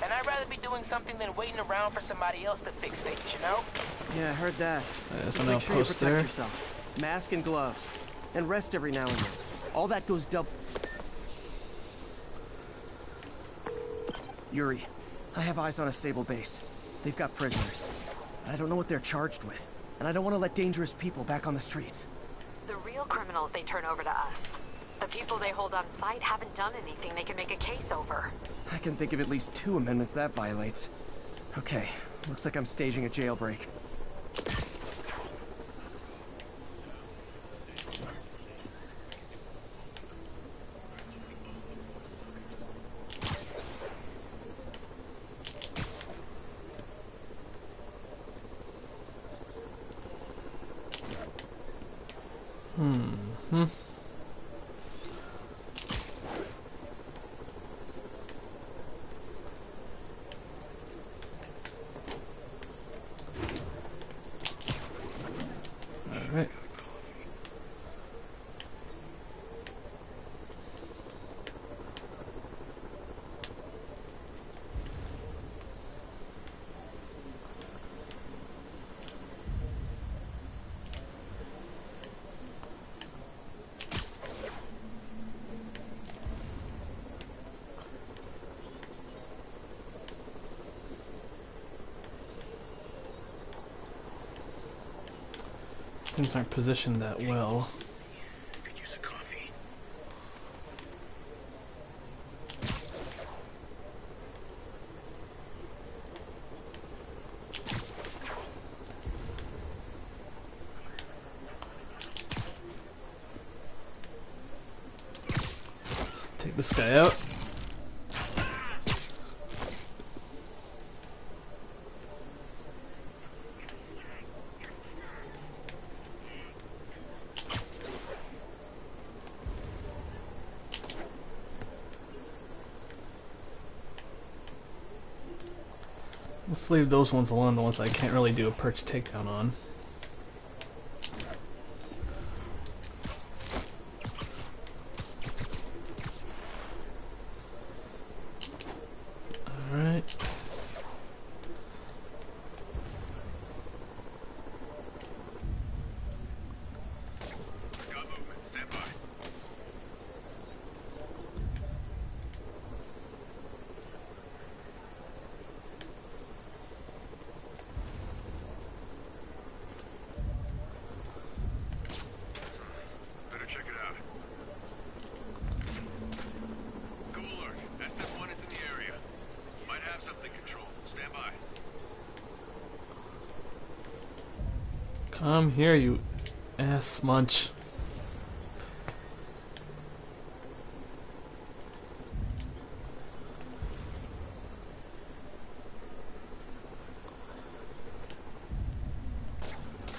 And I'd rather be doing something than waiting around for somebody else to fix things, you know? Yeah, I heard that. Uh, so make sure you protect there. yourself. Mask and gloves. And rest every now and then. All that goes double. Yuri. I have eyes on a Sable base. They've got prisoners. I don't know what they're charged with, and I don't want to let dangerous people back on the streets. The real criminals they turn over to us. The people they hold on site haven't done anything they can make a case over. I can think of at least two amendments that violates. Okay, looks like I'm staging a jailbreak. Mm-hmm. Alright. Things aren't positioned that well. Could use a coffee. Let's take this guy out. Let's leave those ones alone, the ones I can't really do a perch takedown on. Alright. Come here, you ass munch.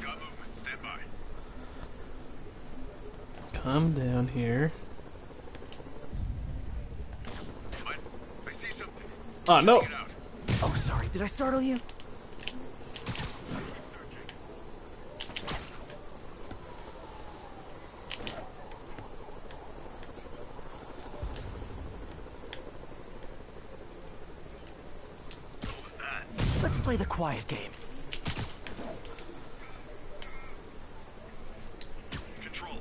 Got movement. Stand by. Come down here. What? I see something. Ah, no. Oh, sorry. Did I startle you? Play the quiet game. Control.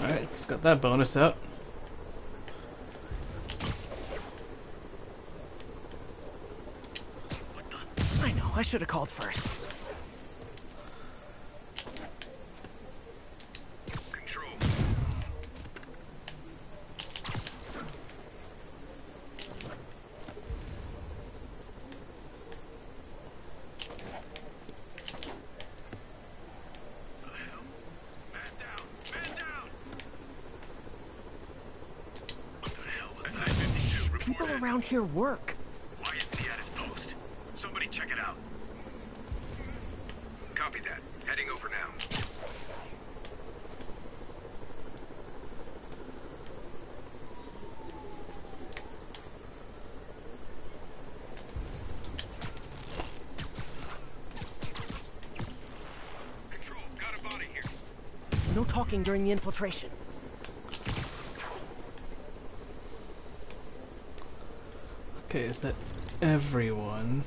All right, just got that bonus out. I know. I should have called first. around here work? Y M C at its post. Somebody check it out. Copy that. Heading over now. Control, got a body here. No talking during the infiltration. Okay, is that everyone?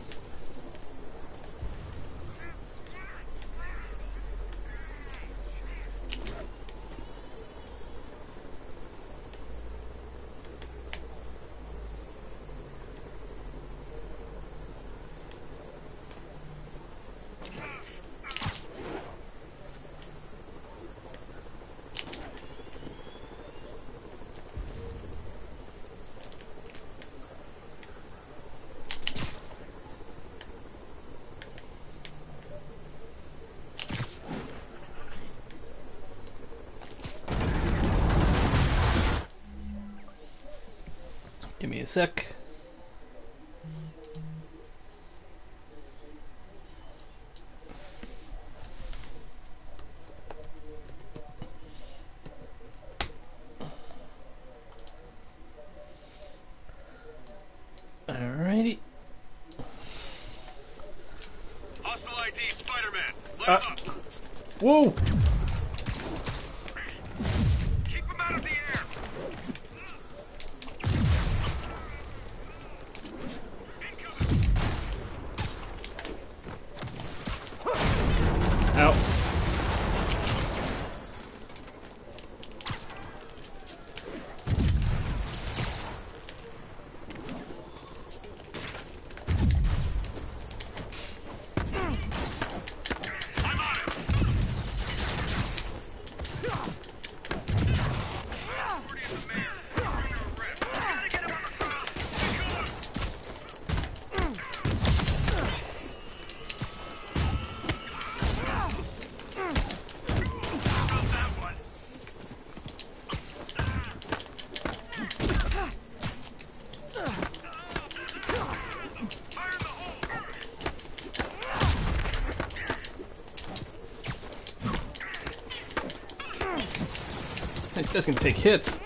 Sec. Alrighty. Hostile I D, Spider-Man. Let uh, up. Whoa. This can take hits.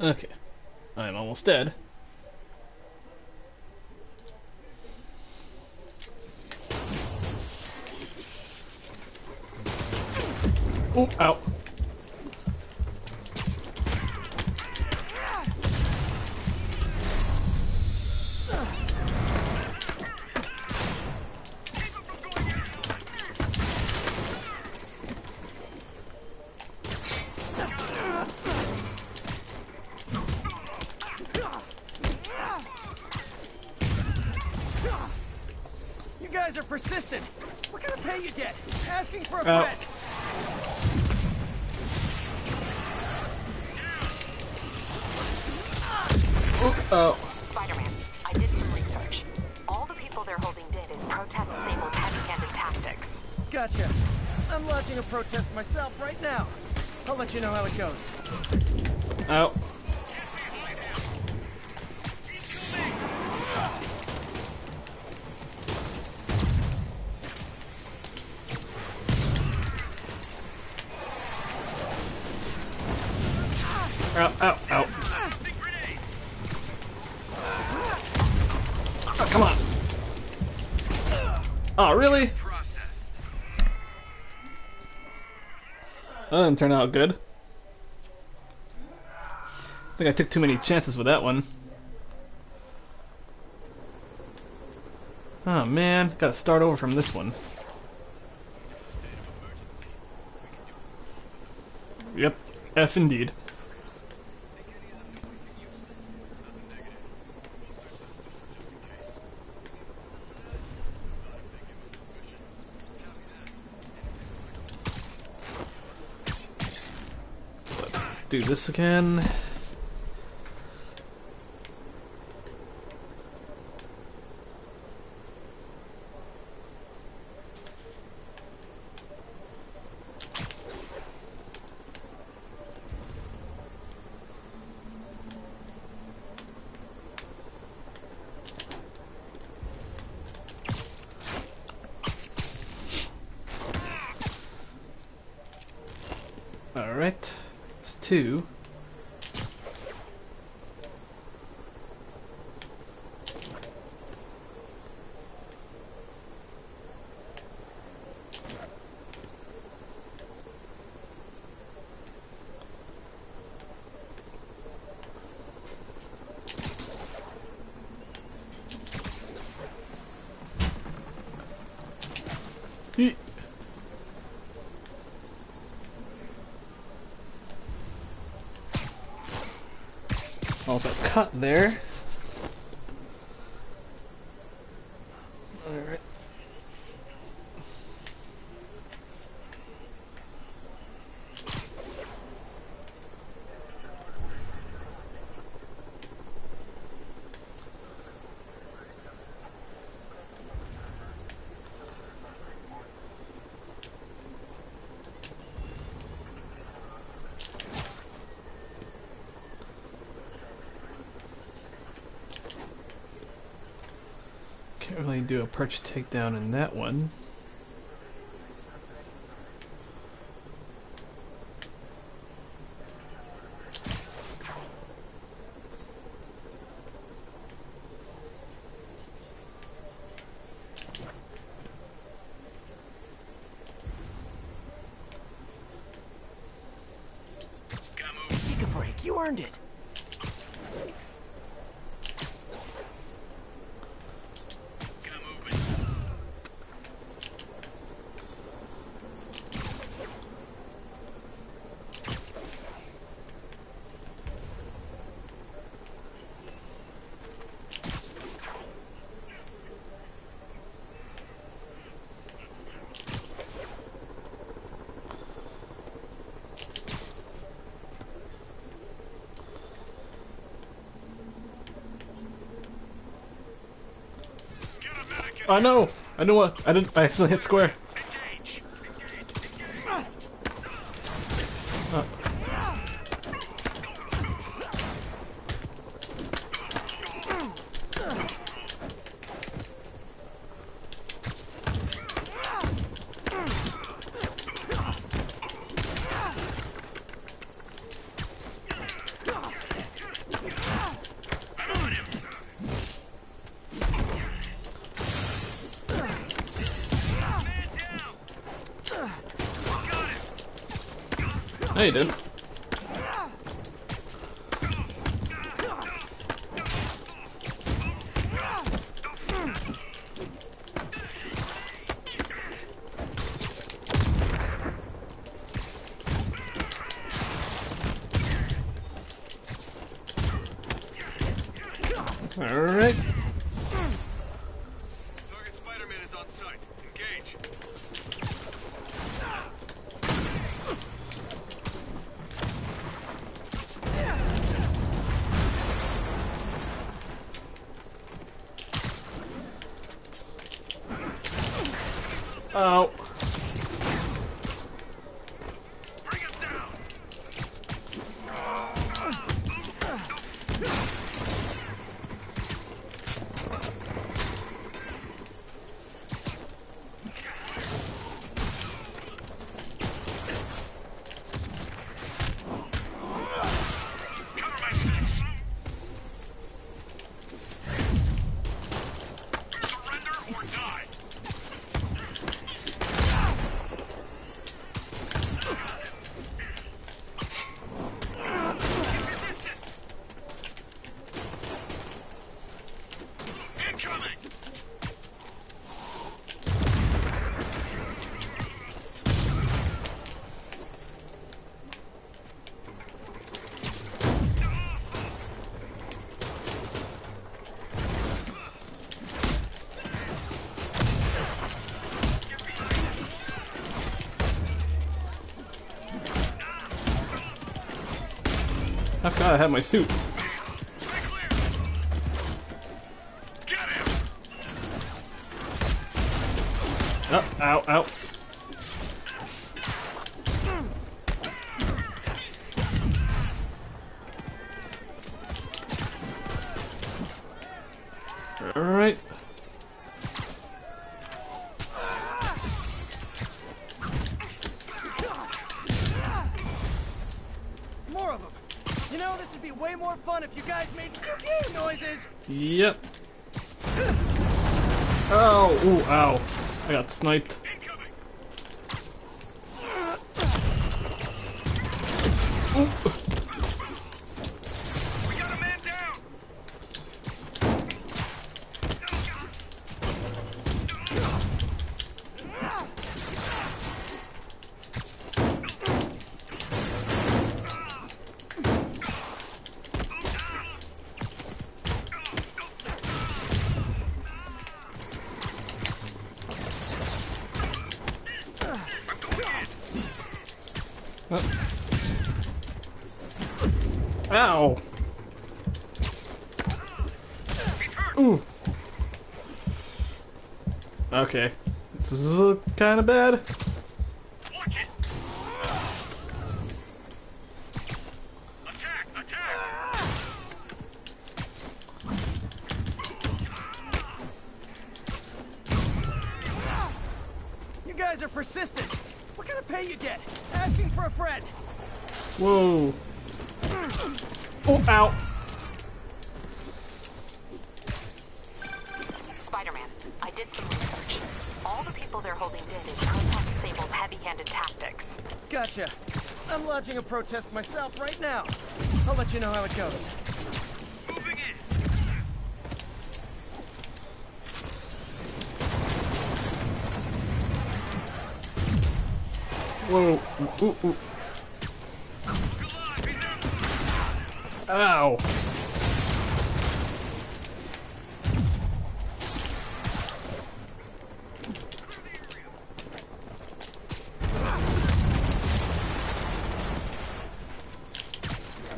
Okay, I'm almost dead. Oh, ow. You guys are persistent. What kind of pay you get? Asking for a oh. friend. Oh, oh. Spider-Man, I did some research. All the people they're holding dead is protest Sable's heavy-handed tactics. Gotcha. I'm lodging a protest myself right now. I'll let you know how it goes. Oh. Oh, oh, oh. Oh, come on. Oh, really? That didn't turn out good. I think I took too many chances with that one. Oh, man. Gotta start over from this one. Yep. F indeed. Do this again. All right. It's two. Also cut there. All right. Can't really do a perch takedown in that one. Take a break. You earned it. I know. I know what I didn't. I accidentally hit square. Engage. Engage. Engage. Oh. No, you didn't. All right. Target Spider-Man. Spider-Man is on site. Engage. Oh. Bring him down. Cover my face. Surrender or die. I forgot I had my suit. Get him. Oh, ow, ow. Alright. More of them. You know, this would be way more fun if you guys made pew-pew noises. Yep. Oh, ooh, ow. I got sniped. Incoming. Ooh. We got a man down. Ow! Ooh. Okay. This is uh, kind of bad. Watch it. Attack! Attack! You guys are persistent. What kind of pay you get? Asking for a friend. Whoa. Oh, ow. Spider-Man, I did some research. All the people they're holding dead is contact Sable's heavy-handed tactics. Gotcha. I'm lodging a protest myself right now. I'll let you know how it goes. Moving in. Whoa. Ooh, ooh, ooh. Ow!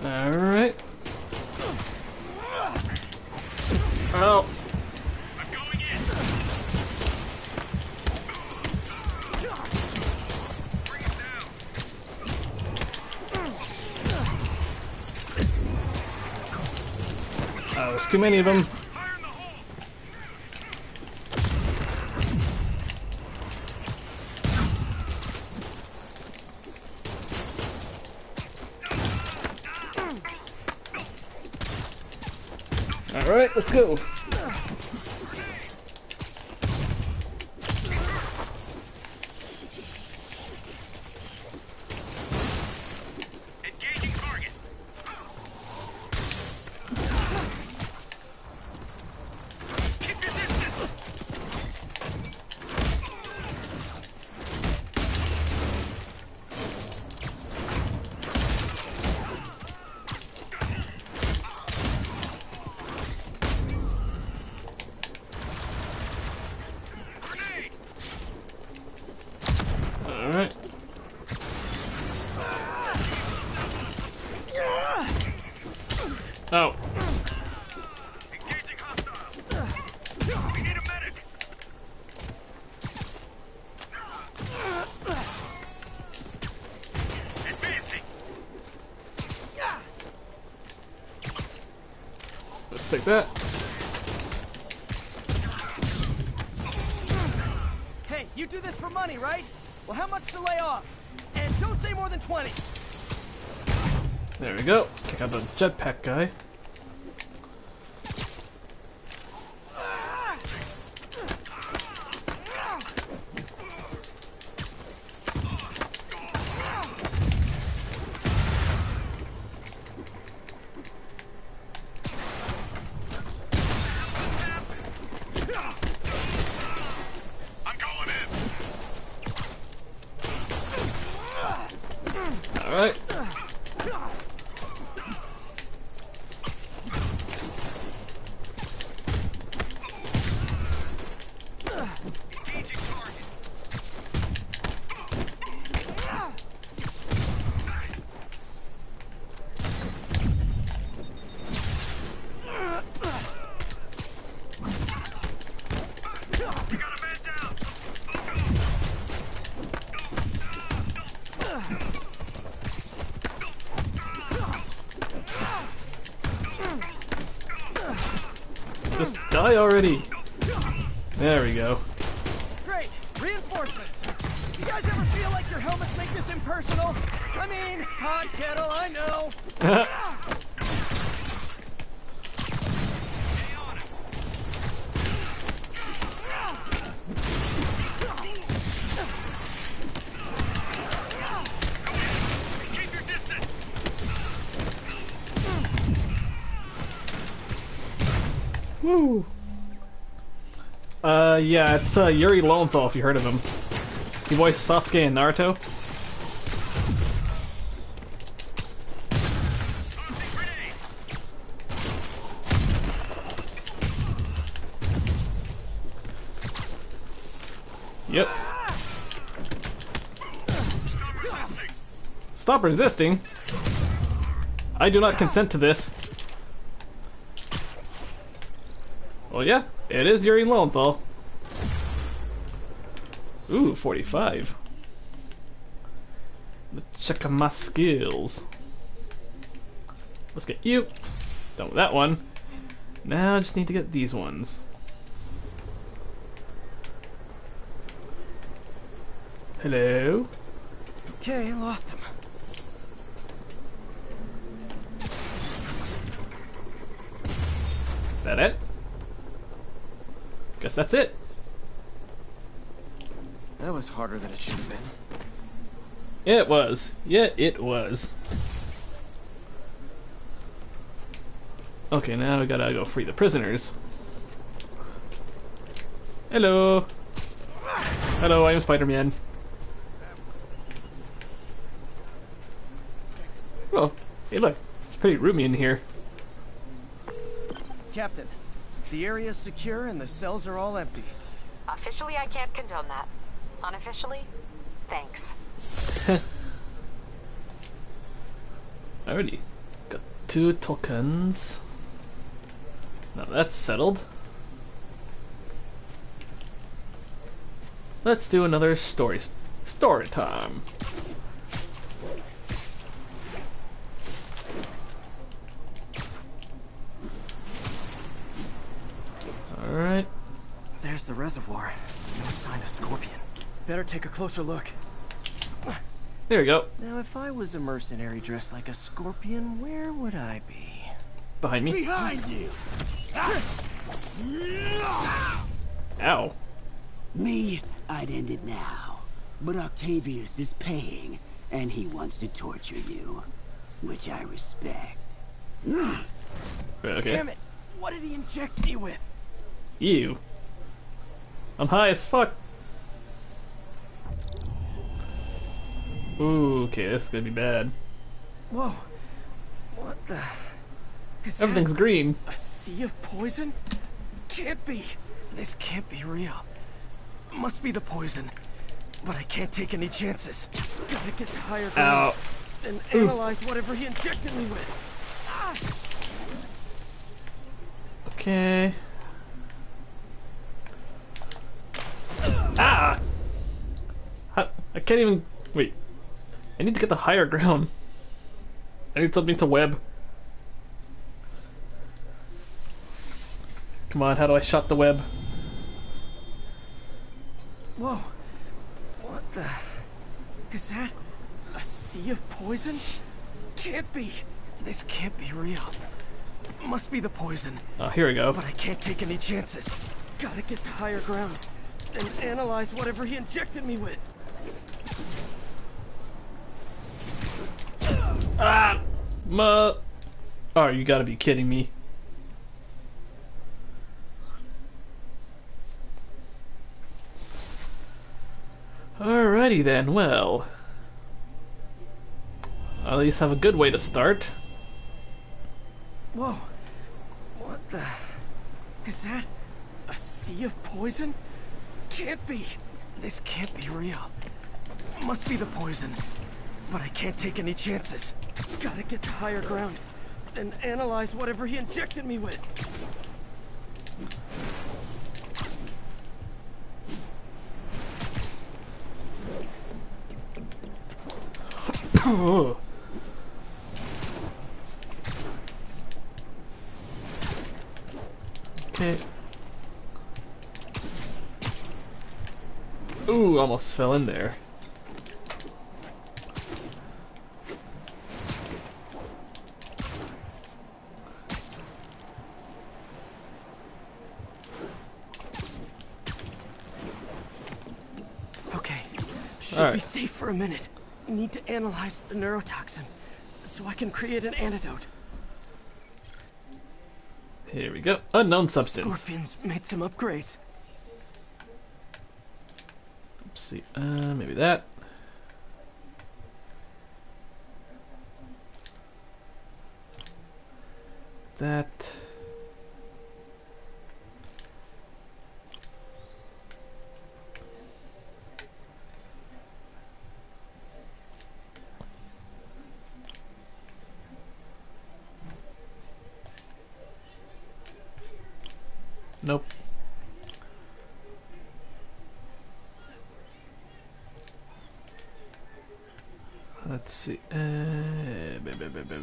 All right. Ow! I'm going in. Bring it down. Oh, there's too many of them. Fire in the hole. All right, let's go. Engaging target. Keep your distance. Alright. Oh. Engaging hostile. We need a medic. Advancing. Let's take that. Hey, you do this for money, right? Well, how much to lay off? And don't say more than twenty. There we go. Take out the jetpack guy. Die already! There we go. Great! Reinforcements! You guys ever feel like your helmets make this impersonal? I mean, hot kettle, I know! Woo! Uh, yeah, it's uh, Yuri Lowenthal, if you heard of him. He voiced Sasuke in Naruto. Yep. Stop resisting! I do not consent to this. Well, yeah, it is Yuri Lowenthal. Ooh, forty-five. Let's check my skills. Let's get you. Done with that one. Now I just need to get these ones. Hello? Okay, I lost him. Is that it? Guess that's it. That was harder than it should have been. It was. Yeah, it was. Okay, now we gotta go free the prisoners. Hello. Hello, I am Spider-Man. Oh, hey look. It's pretty roomy in here. Captain. The area is secure and the cells are all empty. Officially, I can't condone that. Unofficially, thanks. Already got two tokens. Now that's settled. Let's do another story story time. Alright. There's the reservoir. No sign of Scorpion. Better take a closer look. There we go. Now, if I was a mercenary dressed like a Scorpion, where would I be? Behind me? Behind you! Ow. Me, I'd end it now. But Octavius is paying, and he wants to torture you. Which I respect. Okay. Damn it! What did he inject me with? Ew. I'm high as fuck. Ooh, okay, this is gonna be bad. Whoa. What the? Is Everything's green. A sea of poison? Can't be. This can't be real. Must be the poison. But I can't take any chances. Gotta get to higher ground and analyze whatever he injected me with. Ah. Okay. Ah! I can't even... Wait. I need to get the higher ground. I need something to web. Come on, how do I shot the web? Whoa. What the... Is that... a sea of poison? Can't be. This can't be real. It must be the poison. Oh, here we go. But I can't take any chances. Gotta get to higher ground and analyze whatever he injected me with. Ah! Ma... Oh, you gotta be kidding me. Alrighty then, well... I'll at least have a good way to start. Whoa. What the... Is that... a sea of poison? Can't be. This can't be real. Must be the poison. But I can't take any chances. Gotta get to higher ground and analyze whatever he injected me with. Oh. Okay. Ooh, almost fell in there. Okay, should right. be safe for a minute. Need to analyze the neurotoxin so I can create an antidote. Here we go. Unknown substance. Scorpions made some upgrades. Let's see. Uh, maybe that. That. Nope. Let's see. Uh, bip, bip, bip, bip.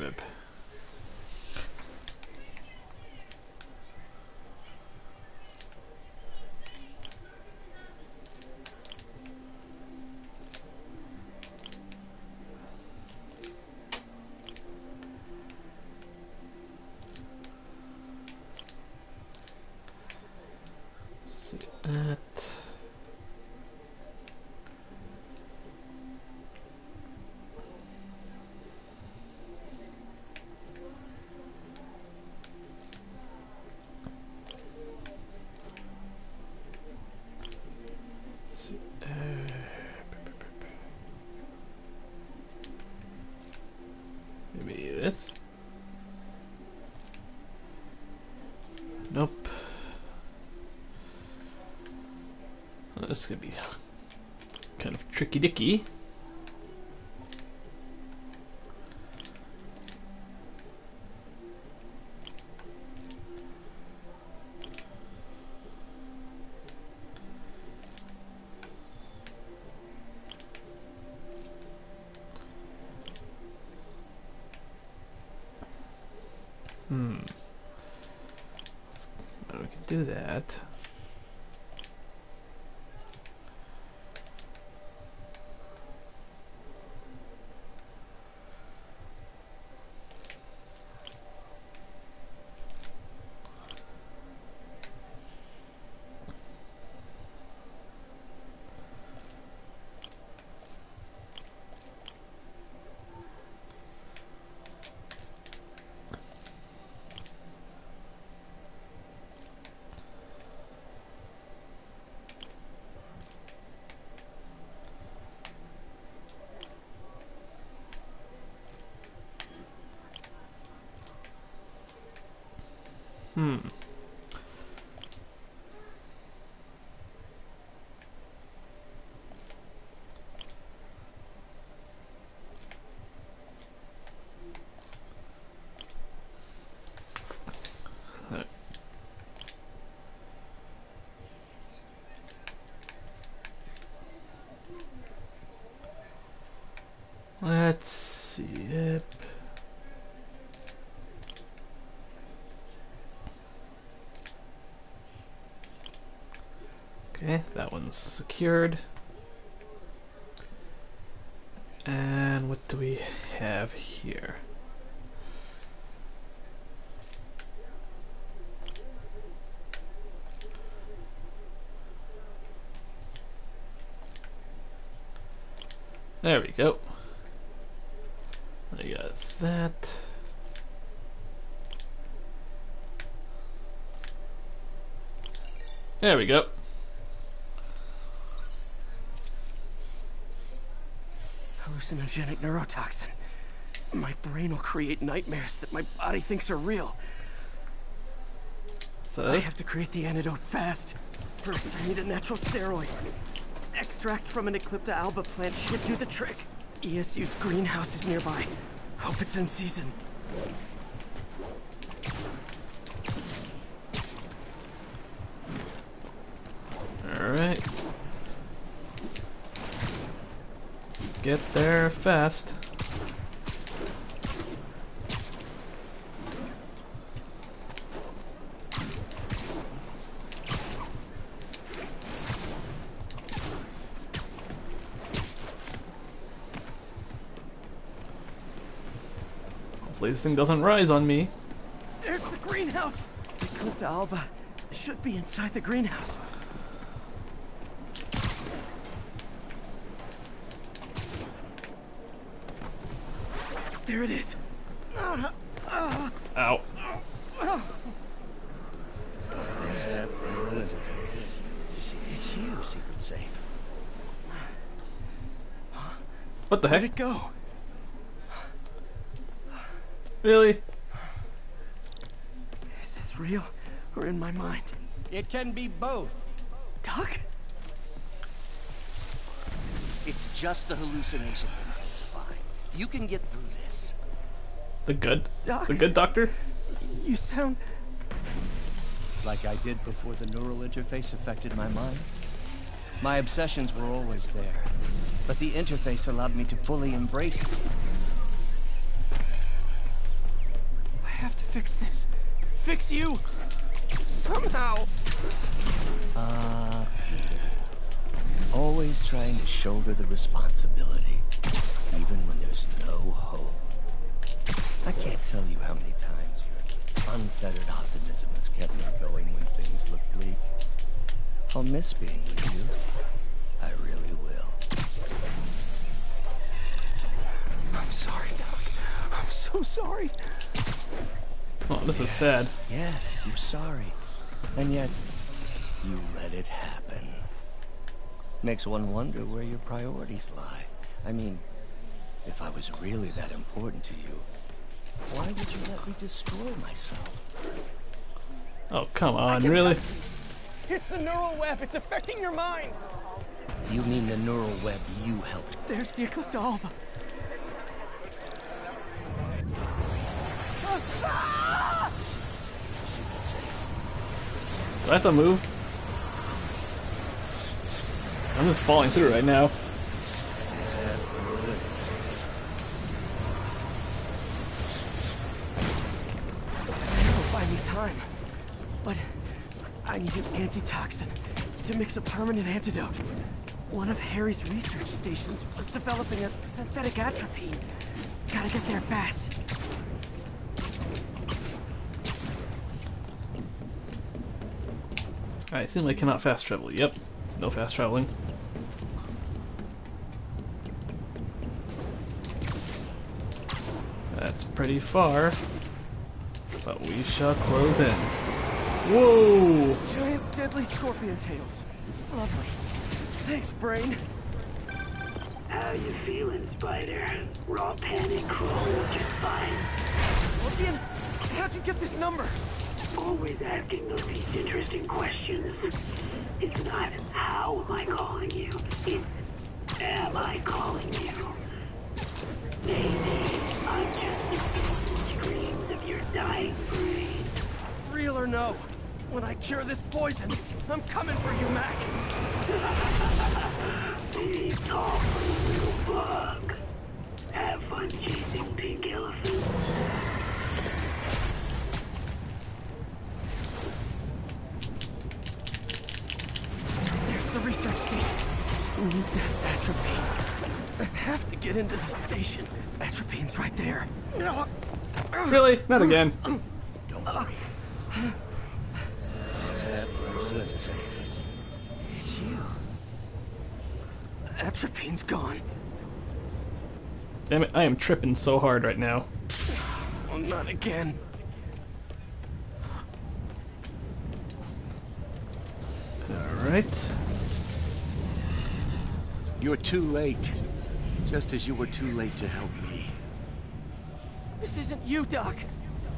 Nope. Well, this is gonna be kind of tricky dicky. Do that. Okay, that one's secured. And what do we have here? There we go. I got that. There we go. Hallucinogenic neurotoxin. My brain will create nightmares that my body thinks are real. So I have to create the antidote fast. First, I need a natural steroid. Extract from an Eclipta alba plant should do the trick. E S U's greenhouse is nearby. Hope it's in season. Alright. Let's get there fast. This thing doesn't rise on me. There's the greenhouse. The Cult of Alba should be inside the greenhouse. There it is. Uh, uh, Ow. Uh, Where's that relative? It's you, secret safe. Huh? What the heck? Where'd it go? Really? Is this real or in my mind? It can be both. Doc? It's just the hallucinations intensifying. You can get through this. The good? Doc? The good doctor? You sound... like I did before the neural interface affected my mind. My obsessions were always there, but the interface allowed me to fully embrace them. Have to fix this. Fix you somehow. Ah, uh, Peter. Always trying to shoulder the responsibility, even when there's no hope. I can't tell you how many times your unfettered optimism has kept me going when things look bleak. I'll miss being with you. I really will. I'm sorry, Doc. I'm so sorry. Oh, this yes, is sad. Yes, you're sorry. And yet, you let it happen. Makes one wonder where your priorities lie. I mean, if I was really that important to you, why would you let me destroy myself? Oh, come on, really? It's the neural web. It's affecting your mind. You mean the neural web you helped? There's the Eclipta alba. Do I have to move? I'm just falling through right now. It'll buy me time, but I need an antitoxin to mix a permanent antidote. One of Harry's research stations was developing a synthetic atropine. Gotta get there fast. Alright, seems like I cannot fast travel. Yep, no fast traveling. That's pretty far, but we shall close in. Whoa! Giant deadly scorpion tails. Lovely. Thanks, brain. How you feeling, Spider? Raw panic crawling up your spine. Scorpion, how'd you get this number? Always asking those interesting questions. It's not how am I calling you, it's am I calling you. Maybe I'm just the screams of your dying brain. Real or no, when I cure this poison, I'm coming for you, Mac. Big talk from a little bug. Have fun chasing pink elephants. We need that atropine. I have to get into the station. Atropine's right there. No. Really? Not again. Don't worry. It's that person. It's you. Atropine's gone. Damn it! I am tripping so hard right now. Oh, not again. All right. You're too late. Just as you were too late to help me. This isn't you, Doc.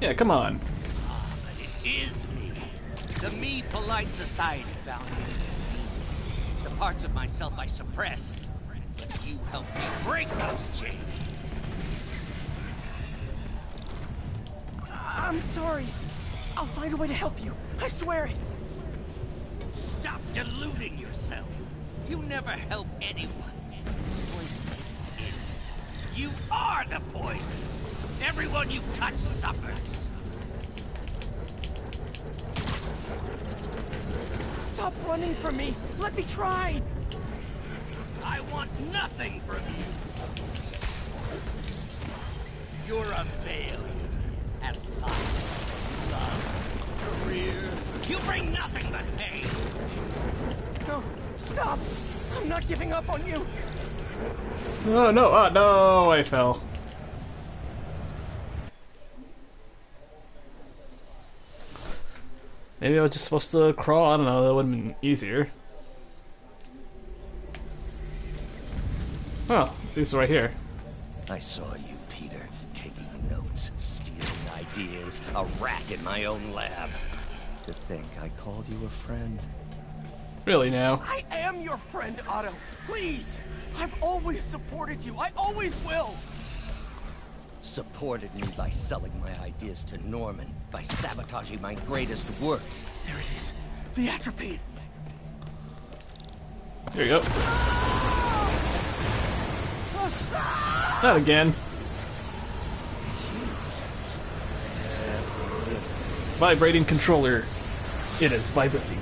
Yeah, come on. Oh, but it is me. The me polite society found me. The parts of myself I suppressed. But you helped me break those chains. I'm sorry. I'll find a way to help you. I swear it. Stop deluding yourself. You never help anyone. You are the poison. Everyone you touch suffers. Stop running from me. Let me try. I want nothing from you. You're a failure at life, love, career. You bring nothing but pain. No, stop. I'm not giving up on you. Oh no, oh no, I fell. Maybe I was just supposed to crawl, I don't know, that would have been easier. Oh, these are right here. I saw you, Peter, taking notes, stealing ideas, a rat in my own lab. To think I called you a friend. Really now? I am your friend, Otto. Please! I've always supported you. I always will. Supported me by selling my ideas to Norman, by sabotaging my greatest works. There it is. The atropine. There you go. Ah! Not again. Vibrating controller. It is vibrating.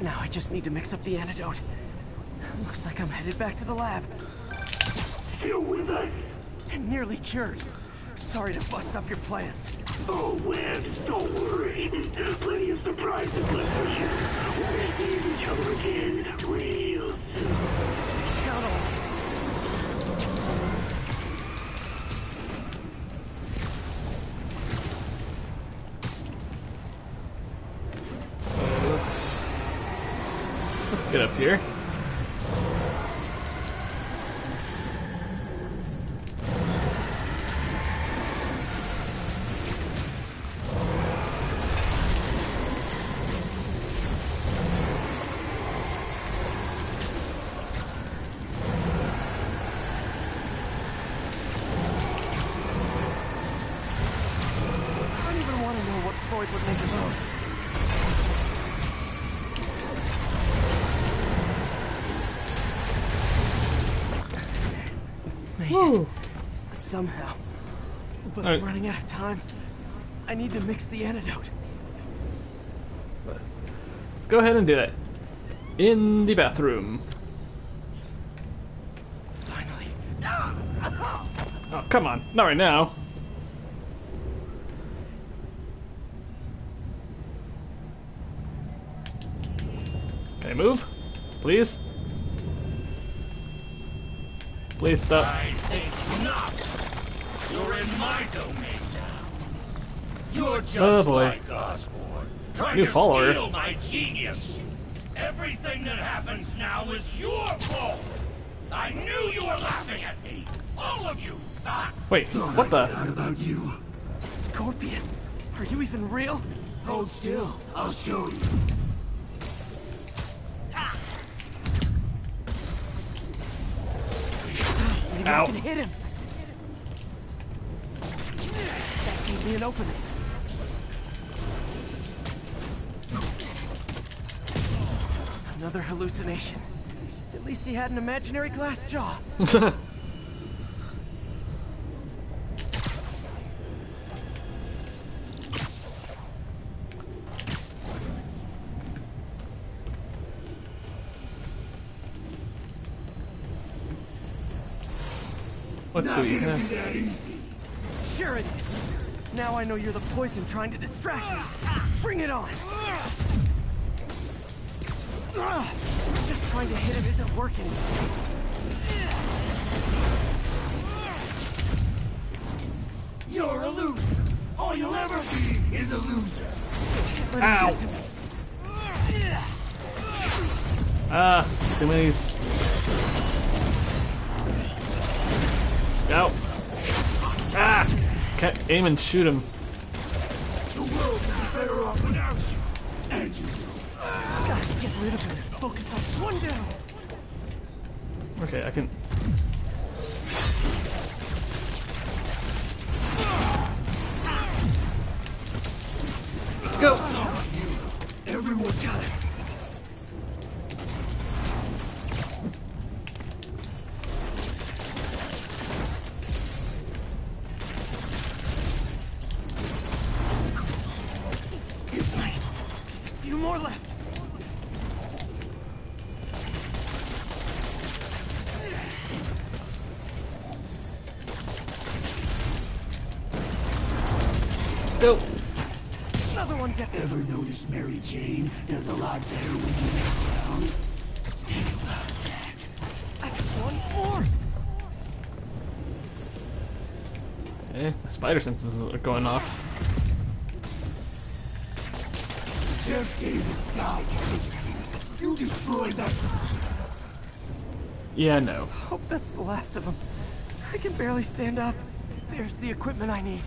Now I just need to mix up the antidote. Looks like I'm headed back to the lab. You're with us? And nearly cured. Sorry to bust up your plans. Oh, well, don't worry. There's plenty of surprises left for you. We'll see each other again real soon. Count on. Get up here. Somehow, but right. I'm running out of time. I need to mix the antidote. Let's go ahead and do that. In the bathroom. Finally. Oh, come on. Not right now. Can I move? Please? Please stop. I think not. You're in my domain now. You're just oh boy. like Osborn, trying New to follower. steal my genius. Everything that happens now is your fault. I knew you were laughing at me, all of you. Ah. Wait, Thought what I the? What about you, Scorpion? Are you even real? Hold still. I'll show you. Ah. Maybe Ow. I can hit him. Be an opening. Another hallucination. At least he had an imaginary glass jaw. What do you have? Sure it is. Now I know you're the poison trying to distract me. Bring it on. Just trying to hit him isn't working. You're a loser. All you'll ever be is a loser. Ow. Ah, too many. No. Ah! Can't aim and shoot him. The world is better off without you. And you know. Gotta get rid of him. Focus on one down. Okay, I can. Let's go. Everyone got it. Jane does a lot better when you're around. Think about that. I got one more. Okay, spider senses are going off. Jeff Davis died. You destroyed that. Yeah, no. Hope that's the last of them. I can barely stand up. There's the equipment I need.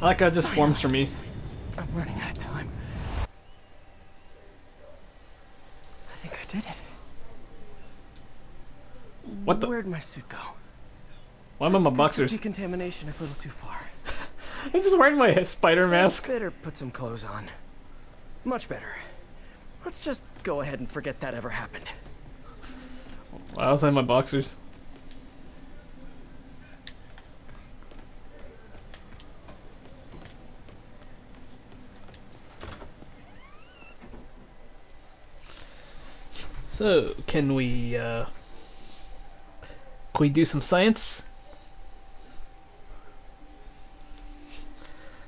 Like that just forms for me. I'm running out of time. I think I did it. What the? Where'd my suit go? Why am I in my boxers? Decontamination a little too far. I'm just wearing my spider mask. Better put some clothes on. Much better. Let's just go ahead and forget that ever happened. Well, I was in my boxers. So, can we, uh, can we do some science?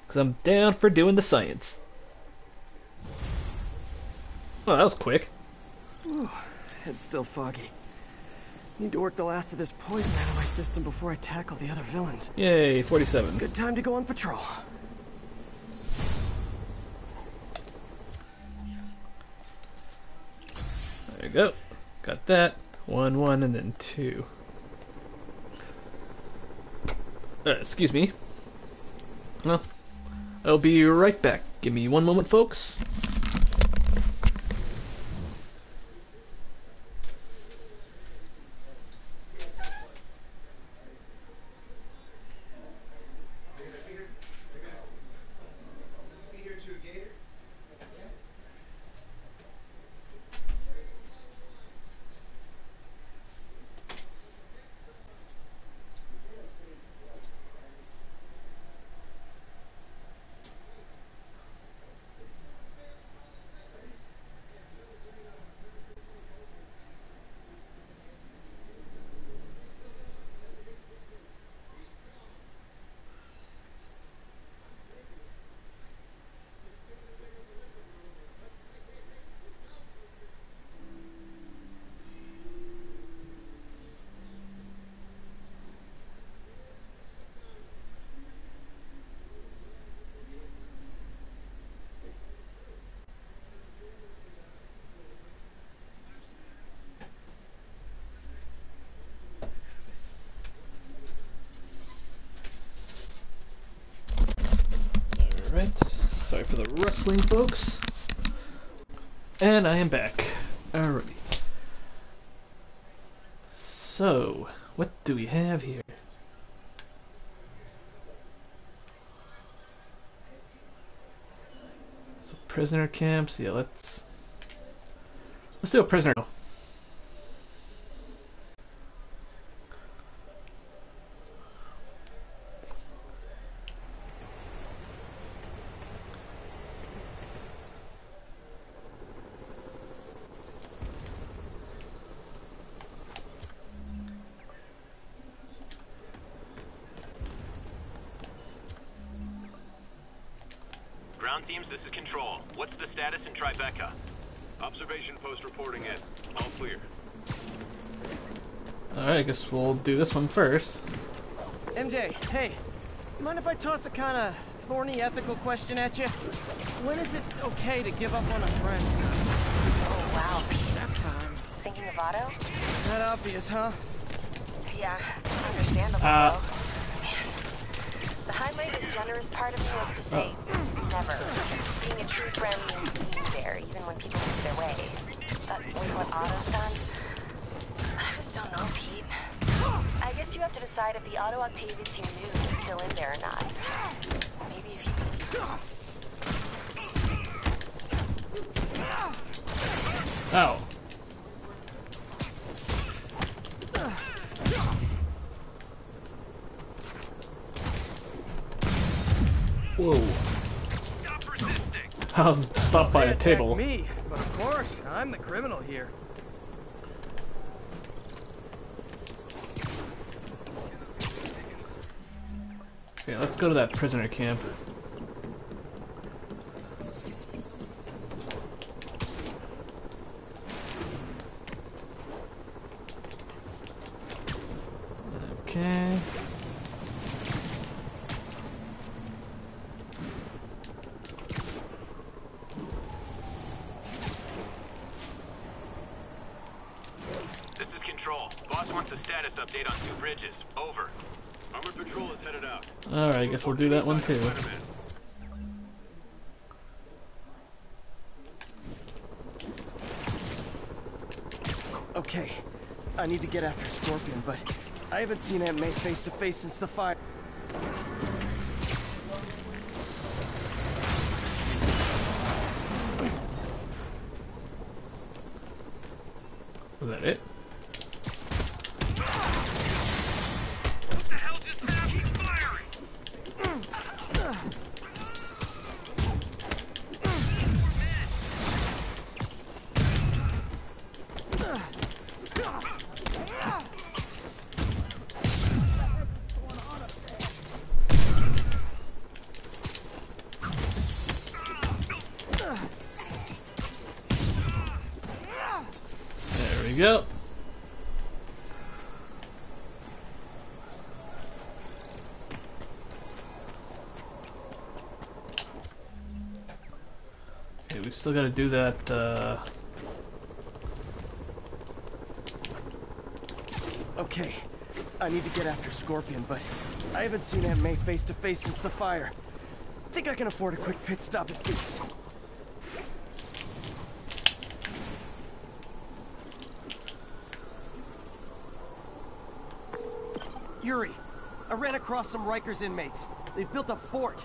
Because I'm down for doing the science. Oh, that was quick. Ooh, head's still foggy. Need to work the last of this poison out of my system before I tackle the other villains. Yay, forty-seven. Good time to go on patrol. There we go. Got that. One, one, and then two. Uh, excuse me. Well, I'll be right back. Give me one moment, folks. Sorry for the rustling, folks. And I am back. Alrighty. So, what do we have here? So prisoner camps. Yeah, let's let's do a prisoner. Ground teams, this is Control. What's the status in Tribeca? Observation post reporting it. All clear. Alright, I guess we'll do this one first. M J, hey. Mind if I toss a kind of thorny ethical question at you? When is it okay to give up on a friend? Oh, wow. That time. Thinking of Otto? Not obvious, huh? Yeah, understandable, uh, though. Man. The highly generous part of me wants to say, oh. Never. Being a true friend means being there, even when people lose their way. But with what Otto's done, I just don't know, Pete. I guess you have to decide if the Otto Octavius you knew is still in there or not. Maybe if you... Oh. Whoa. I was stopped by a table. Me, but of course, I'm the criminal here. Okay, let's go to that prisoner camp. Okay. Alright, I guess we'll do that one too. Okay, I need to get after Scorpion, but I haven't seen Aunt May face to face since the fire. Was that it? Go. Okay, we still got to do that. Uh... Okay, I need to get after Scorpion, but I haven't seen Aunt May face to face since the fire. Think I can afford a quick pit stop at least. Yuri, I ran across some Rikers inmates. They've built a fort.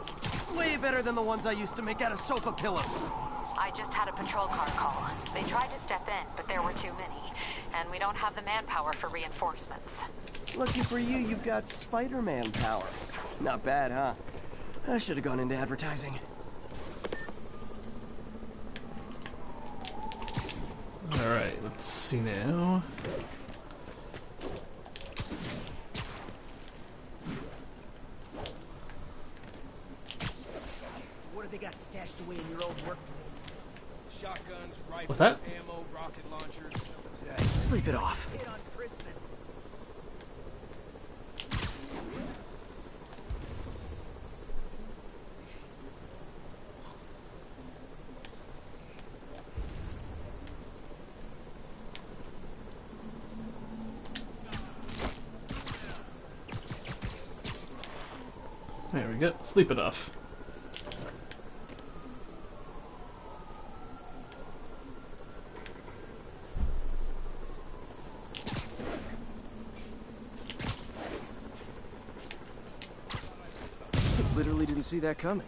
Way better than the ones I used to make out of sofa pillows. I just had a patrol car call. They tried to step in, but there were too many. And we don't have the manpower for reinforcements. Lucky for you, you've got Spider-Man power. Not bad, huh? I should have gone into advertising. Alright, let's see now. Away in your old workplace. Shotguns, rifles, what's that? Ammo, rocket launchers. Sleep it off. There we go. Sleep it off. Literally didn't see that coming.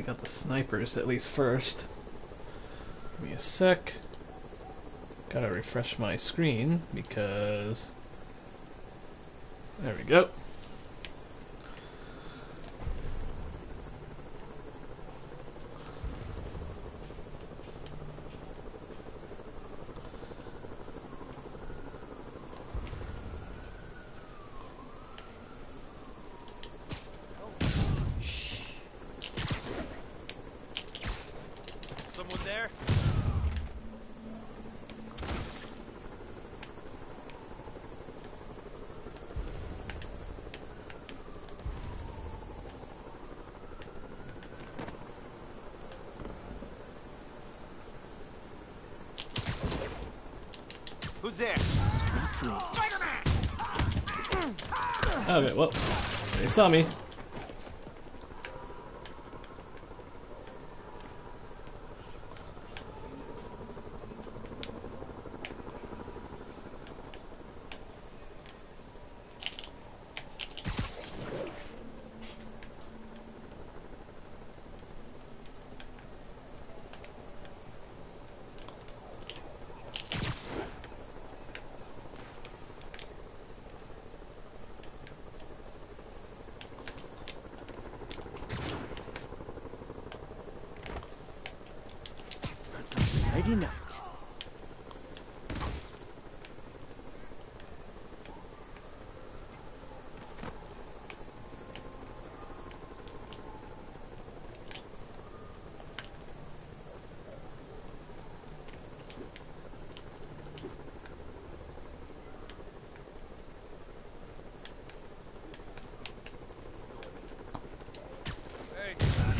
take out the snipers at least first. Give me a sec. Gotta refresh my screen because... there we go. Okay, well, they saw me.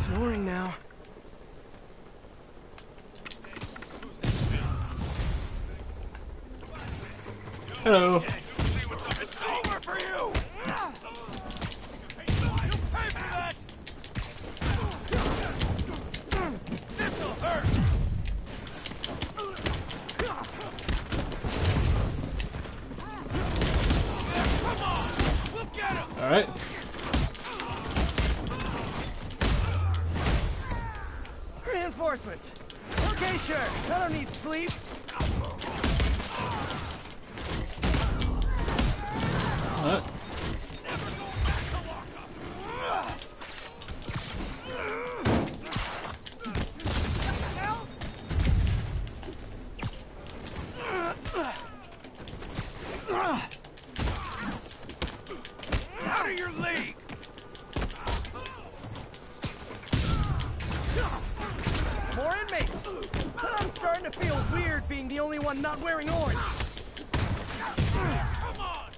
Snoring now. Hello. Not wearing orange. Come on.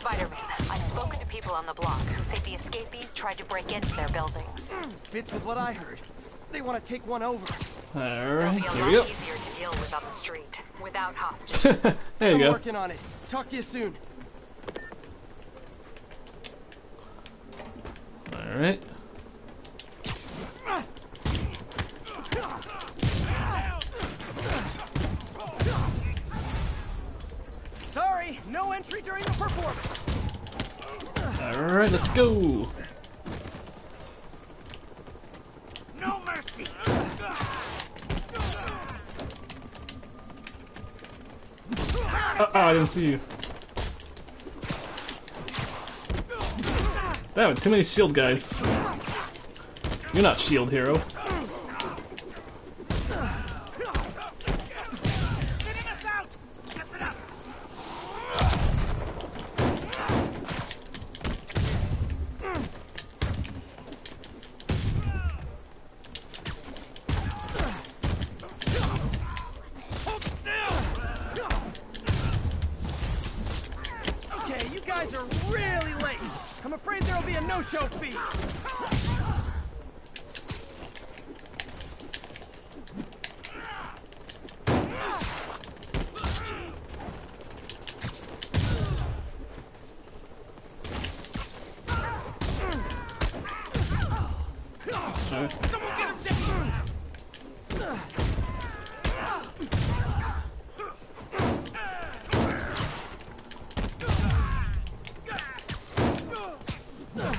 Spider-Man, I've spoken to people on the block who say the escapees tried to break into their buildings. Fits with what I heard. They want to take one over. All right, it'll be a lot easier to deal with on the street without hostages. There you I'm go. Working on it. Talk to you soon. All right. Go! No mercy! Uh-oh, I didn't see you. That was too many shield guys. You're not shield hero. No.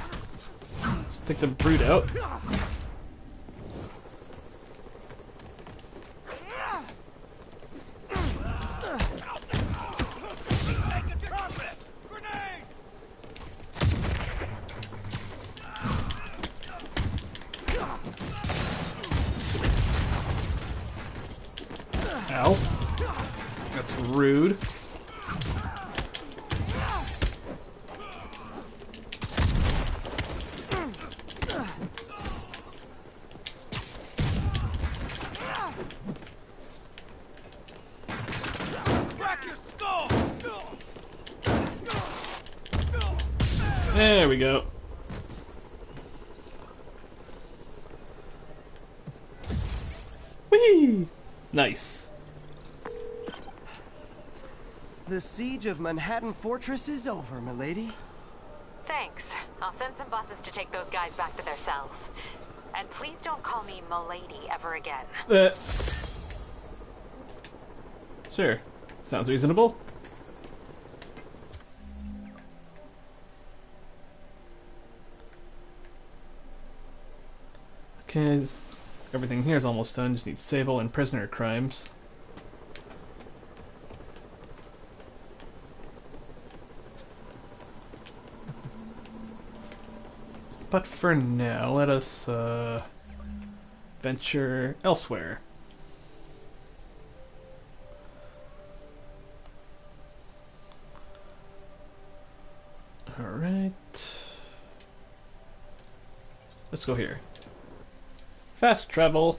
Took the brute out. Ow. That's rude. There we go. Whee! Nice. The siege of Manhattan Fortress is over, milady. Thanks. I'll send some buses to take those guys back to their cells. And please don't call me milady ever again. Uh, sure. Sounds reasonable. Okay, everything here is almost done. Just need Sable and prisoner crimes. But for now, let us uh, venture elsewhere. All right, let's go here. Fast travel.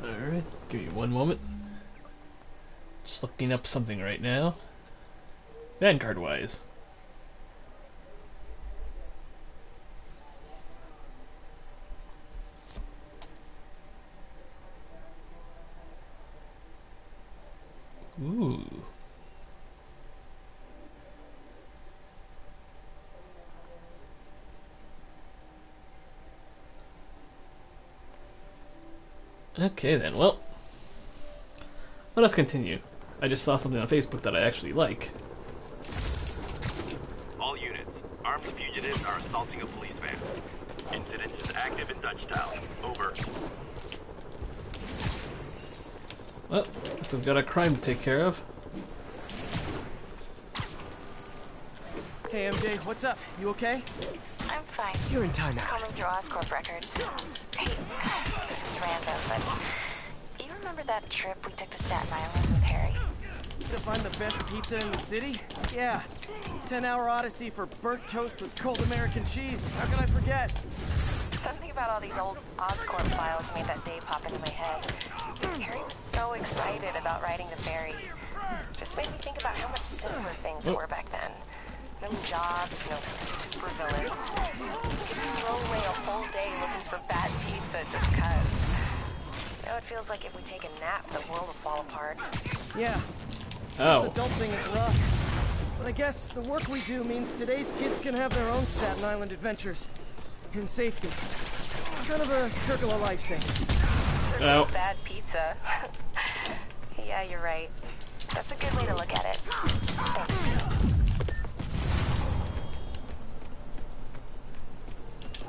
All right, give me one moment. Just looking up something right now. Vanguard-wise. Ooh. Okay then, well, let us continue. I just saw something on Facebook that I actually like. All units, armed fugitives are assaulting a police van. Incident is active in Dutch Town. Over. Well, so we've got a crime to take care of. Hey M J, what's up? You okay? I'm fine. You're in time now. Coming through Oscorp records. Hey, this is random, but you remember that trip we took to Staten Island with Harry? To find the best pizza in the city? Yeah. ten hour odyssey for burnt toast with cold American cheese. How can I forget? Something about all these old Oscorp files made that day pop into my head. Harry was so excited about riding the ferry. Just made me think about how much simpler things oh. were back then. No jobs, no super villains. You could throw away a whole day looking for bad pizza just cuz. Now it feels like if we take a nap, the world will fall apart. Yeah. Oh. This adult thing is rough. But I guess the work we do means today's kids can have their own Staten Island adventures. In safety. It's kind of a circle of life thing. Oh. Bad pizza. Yeah, you're right. That's a good way to look at it.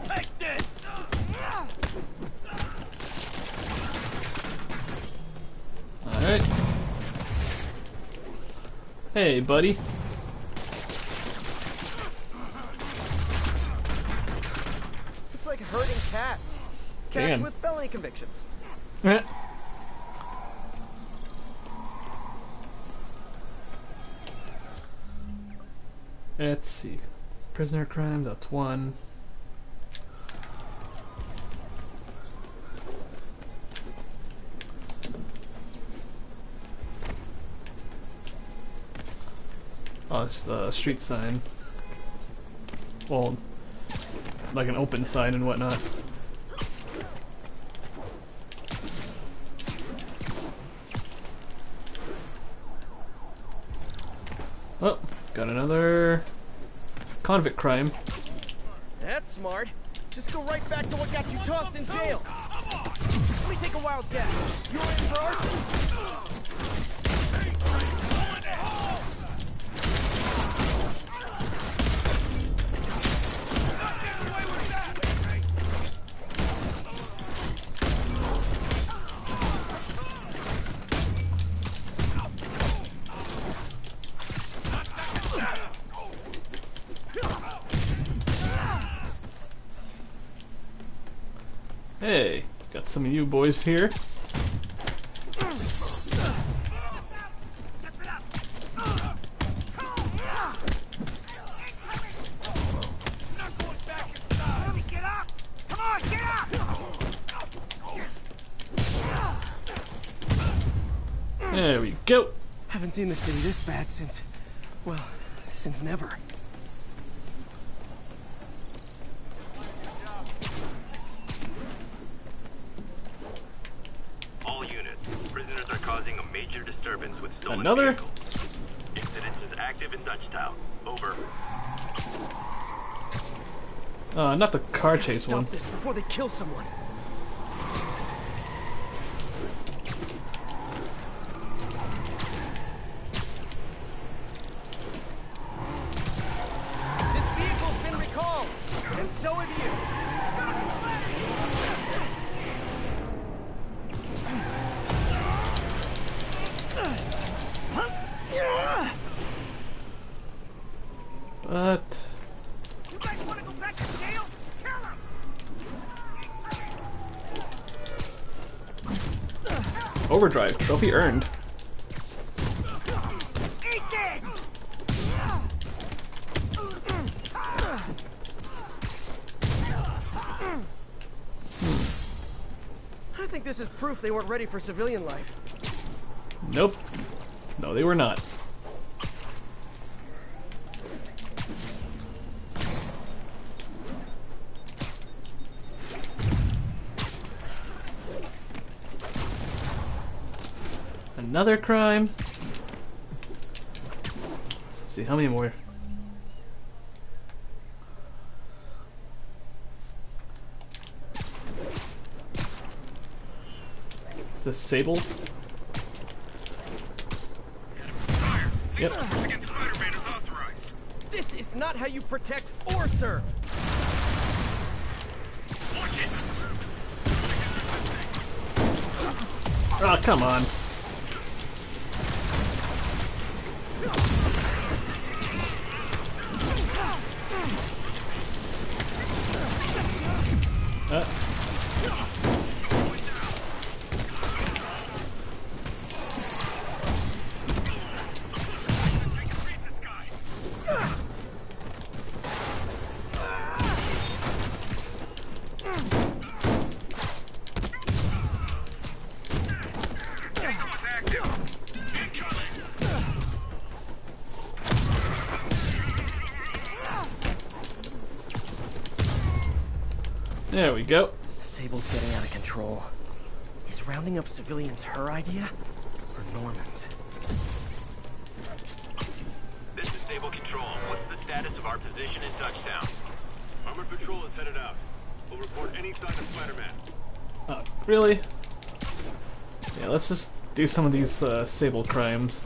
Thanks. Take this! Alright. Hey, buddy. Like herding cats. Cats Damn. With felony convictions. Yeah. Let's see. Prisoner crime, that's one. Oh, it's the street sign. Well, like an open sign and whatnot. Oh, got another convict crime. That's smart. Just go right back to what got you tossed in jail. Let me take a wild guess. You're in for Hey, got some of you boys here. There we go. Haven't seen the city this bad since, well, since never. Another? Incident is active in Dutch Town. Over. Uh, not the car chase one. Stop this before they kill someone. Overdrive trophy earned. I think this is proof they weren't ready for civilian life. Nope. No, they were not. Another crime. Let's see how many more. Is this Sable? Yep. This is not how you protect or serve. Oh, come on. Uh. There we go. Sable's getting out of control. Is rounding up civilians her idea? Or Norman's? This is Sable Control. What's the status of our position in Touchdown? Armored Patrol is headed out. We'll report any sign of Spider-Man. Oh, really? Yeah, let's just do some of these uh, Sable crimes.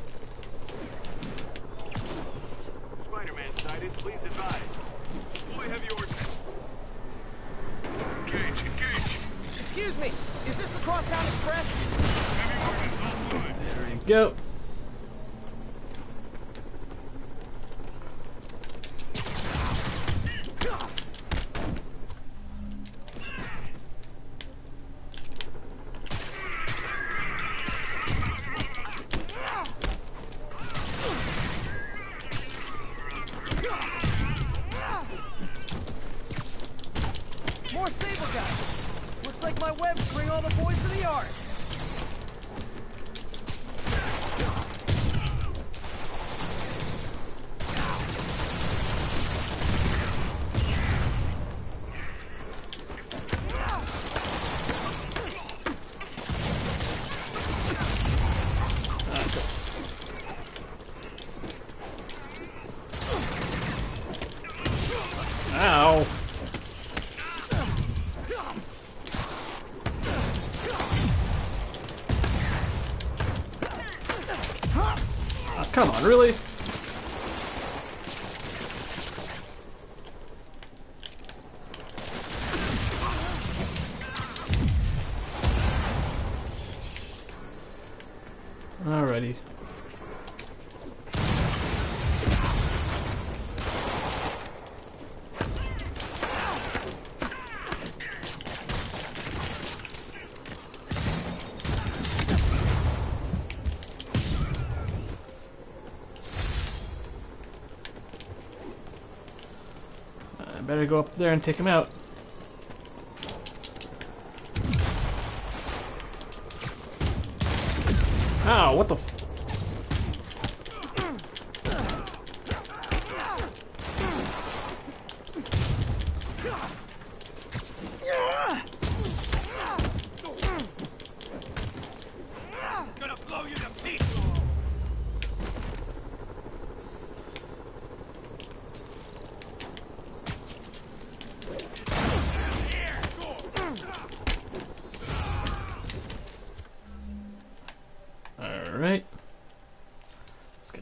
Spider-Man sighted, please advise. Deploy heavy ordnance. Engage, engage. Excuse me, is this the Crosstown Express? There you go. Come on, really? Alrighty. Better go up there and take him out. Ow, what the f- Gonna blow you to pieces.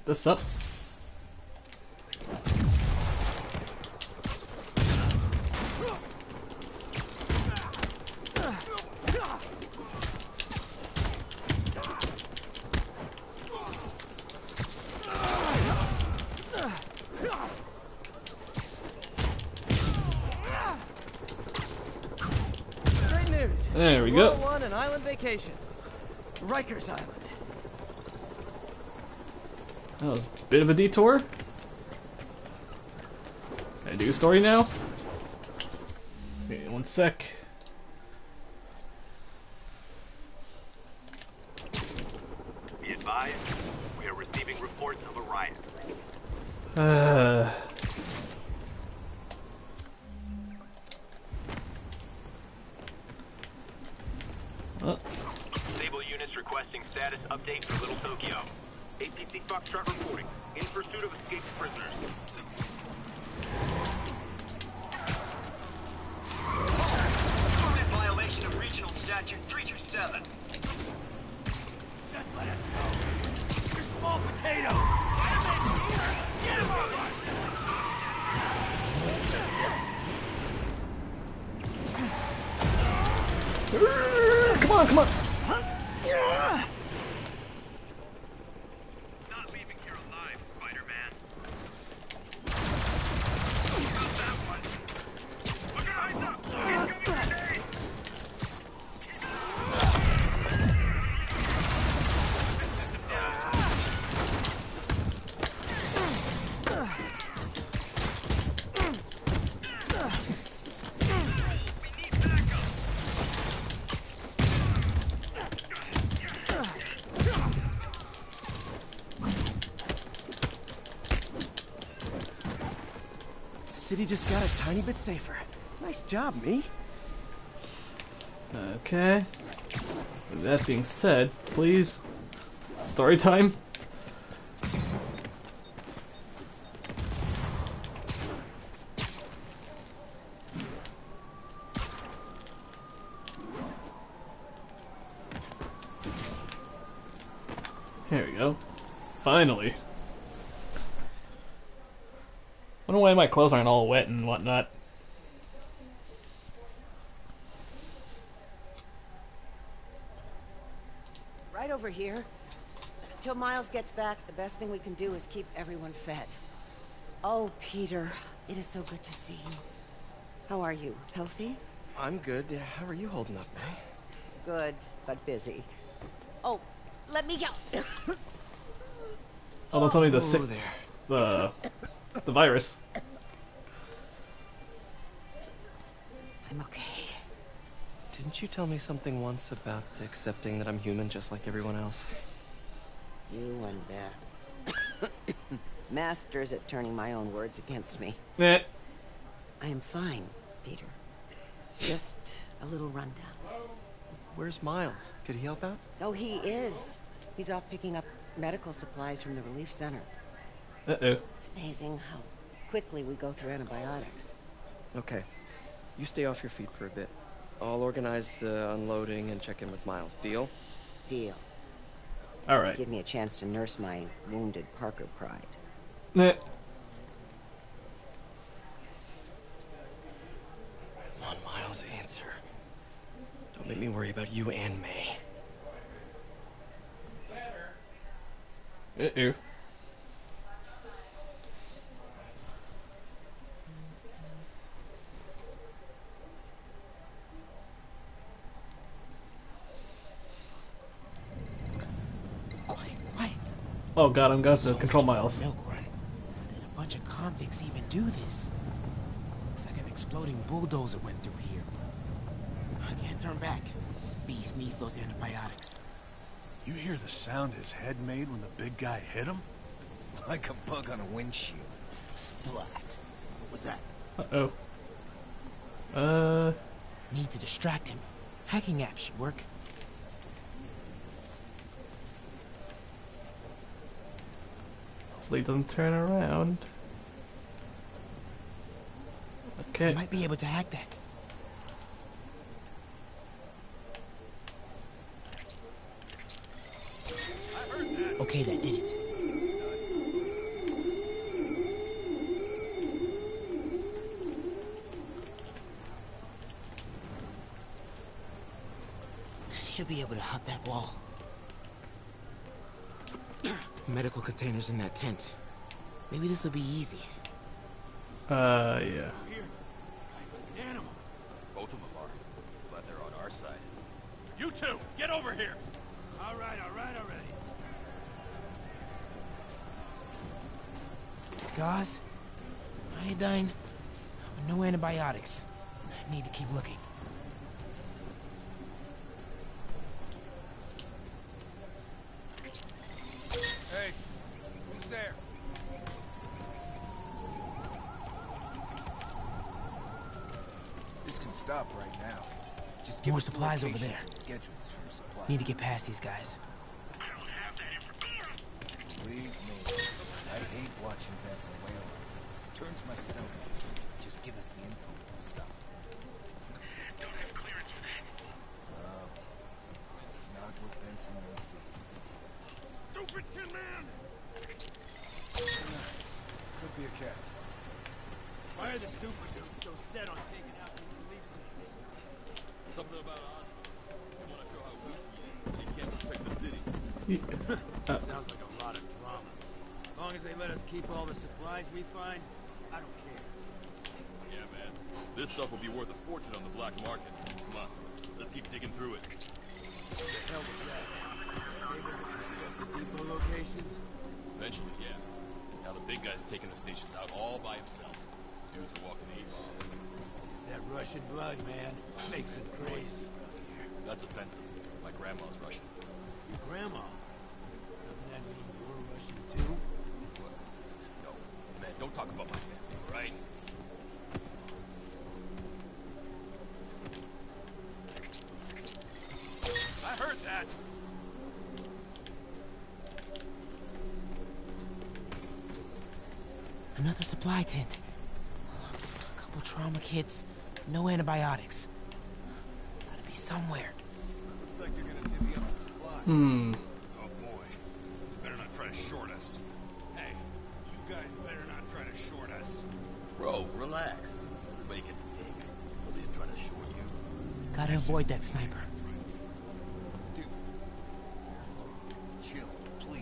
This up. There we go. One an island vacation. Rikers Island. That was a bit of a detour. Can I do a story now? Okay, one sec. Be advised, we are receiving reports of a riot. Uh. Uh. Sable units requesting status update for Little Tokyo. A P C Foxtrot reporting, in pursuit of escaped prisoners. In violation of Regional Statute three two seven. Just let us go. You're small potatoes. Get him over there. Come on, come on. Huh? Yeah. City just got a tiny bit safer. Nice job, me. Okay. With that being said, please, story time. Here we go. Finally. I don't know why my clothes aren't all wet and whatnot. Right over here. Until Miles gets back, the best thing we can do is keep everyone fed. Oh, Peter, it is so good to see you. How are you? Healthy? I'm good. How are you holding up, May? Good, but busy. Oh, let me go. Oh, don't tell me the sick... there. Uh... The virus. I'm okay. Didn't you tell me something once about accepting that I'm human just like everyone else? You and that. Masters at turning my own words against me. Eh. I am fine, Peter. Just a little rundown. Where's Miles? Could he help out? Oh, he is. He's off picking up medical supplies from the relief center. Uh-oh. It's amazing how quickly we go through antibiotics. Okay. You stay off your feet for a bit. I'll organize the unloading and check in with Miles. Deal? Deal. All right. Give me a chance to nurse my wounded Parker pride. Nah. Come on, Miles, answer. Don't make me worry about you and May. Uh-oh. Oh god, I'm gonna have to control Miles. Milk run. How did a bunch of convicts even do this? Looks like an exploding bulldozer went through here. I can't turn back. Beast needs those antibiotics. You hear the sound his head made when the big guy hit him? Like a bug on a windshield. Splat. What was that? Uh oh. Uh. Need to distract him. Hacking apps should work. Doesn't turn around. Okay. Might be able to hack that. Okay, that did it. Should be able to hop that wall. Medical containers in that tent. Maybe this will be easy. Uh, yeah. An animal. Both of them are. Glad they're on our side. You two, get over here. All right, all right, already. Gauze, iodine, no antibiotics. I need to keep looking. More supplies over there. Supply. Need to get past these guys. I don't have that information. Believe me, I hate watching that's a whale. Turns my stomach. Just give us the info and stop. Don't have clearance for that. Uh, it's not what Benson was doing. Stupid tin man! Could be a cat. Why are the stupid dudes so set on taking out these relief? Something about Osborn. I want to show how weak he is. He can't protect the city. Yeah. Uh, sounds like a lot of drama. As long as they let us keep all the supplies we find, I don't care. Yeah, man. This stuff will be worth a fortune on the black market. Come on. Let's keep digging through it. What the hell was that? They were in the depot locations? Eventually, yeah. Now the big guy's taking the stations out all by himself. Dudes are walking eight. That Russian blood, man, makes it crazy. That's offensive. My grandma's Russian. Your grandma? Doesn't that mean you're Russian too? What? No, man, don't talk about my family, all right? I heard that. Another supply tent. A couple trauma kits. No antibiotics. Gotta be somewhere. Looks like they're gonna divvy up the supply. Hmm. Oh boy. Better not try to short us. Hey, you guys better not try to short us. Bro, relax. Everybody gets a take. Nobody's trying to short you. Gotta avoid that sniper. Dude. Chill, please.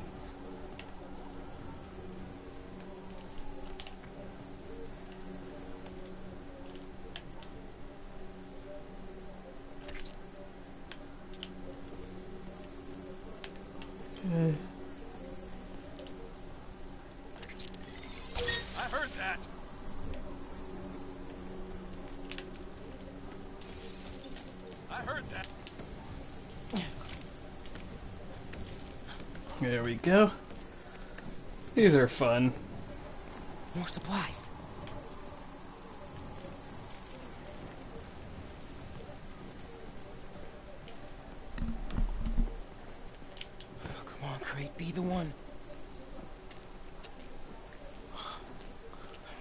There we go. These are fun. More supplies. Oh, come on, crate, be the one.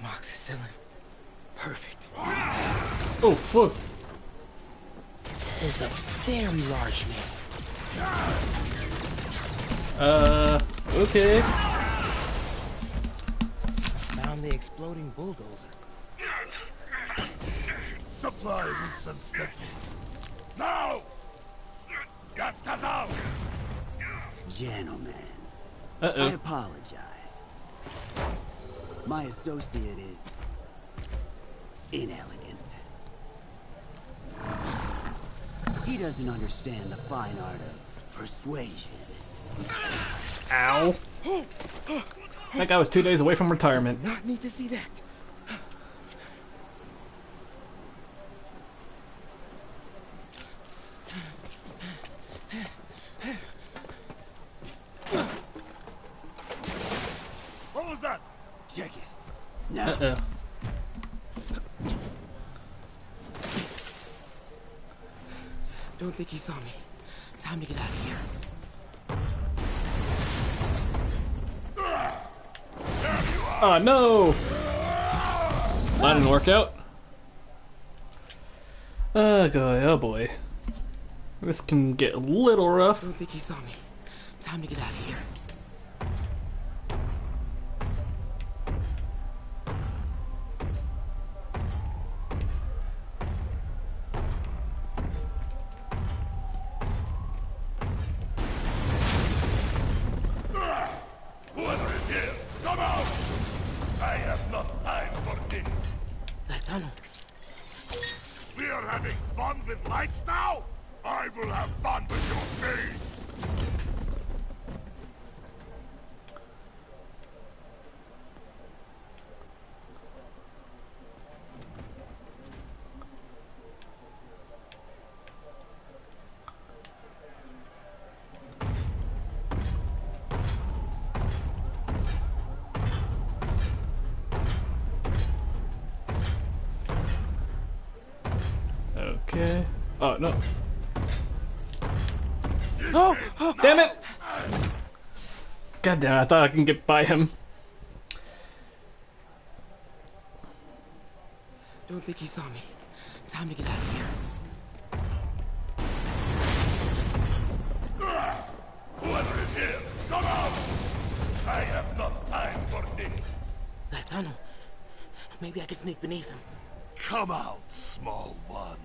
Amoxicillin. Perfect. Oh, fuck. There's a very large man. Uh, okay. Found the exploding bulldozer. Supply routes and schedules. Now! Gaskazal! Gentlemen, uh-oh. I apologize. My associate is inelegant. He doesn't understand the fine art of persuasion. Ow. That guy was two days away from retirement. Not need to see that. What was that? Check it. Now. Uh-oh. Don't think he saw me. Time to get out of here. Oh no! That didn't work out. Oh god, oh boy. This can get a little rough. Don't think he saw me. Time to get out of here. Oh no! Oh, oh. Damn it! God damn it! I thought I can get by him. Don't think he saw me. Time to get out of here. Whoever is here, come out! I have no time for this. That tunnel. Maybe I can sneak beneath him. Come out, small one.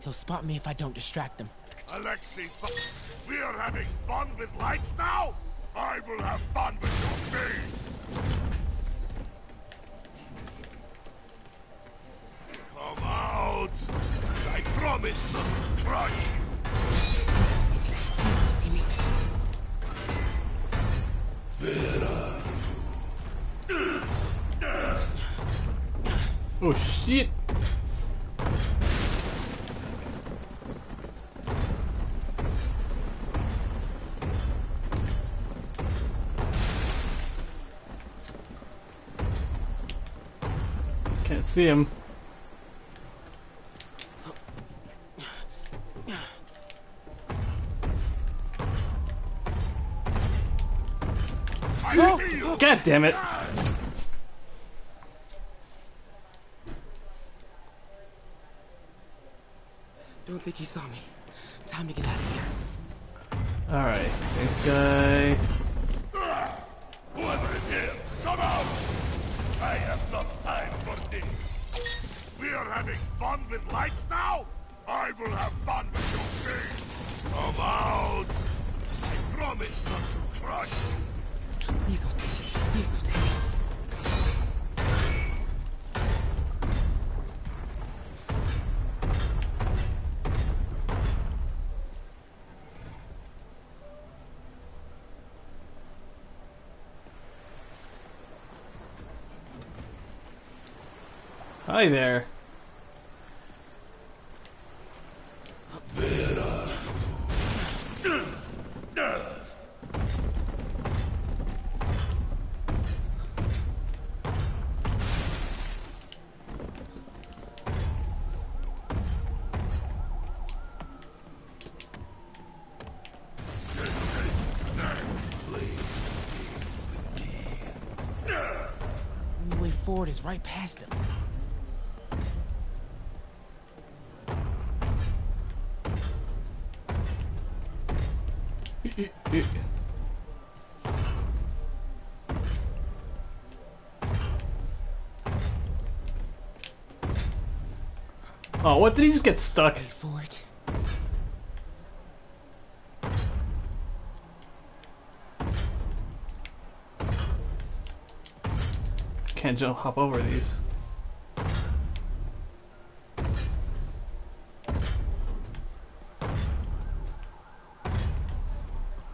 He'll spot me if I don't distract them. Alexei, we are having fun with lights now? I will have fun with your face! Come out! I promise not to crush you. Where are you? Oh shit! See him. Oh, God damn it. Don't think he saw me. Time to get out of here. Alright, this guy. Whoever is here, come out! I have no time for this. We are having fun with lights now? I will have fun with your face. Come out! I promise not to crush you. Please don't see me. Please don't see me. Hi there. Where are you? The way forward is right past them. Oh, what did he just get stuck? Wait for it. Can't jump, hop over these.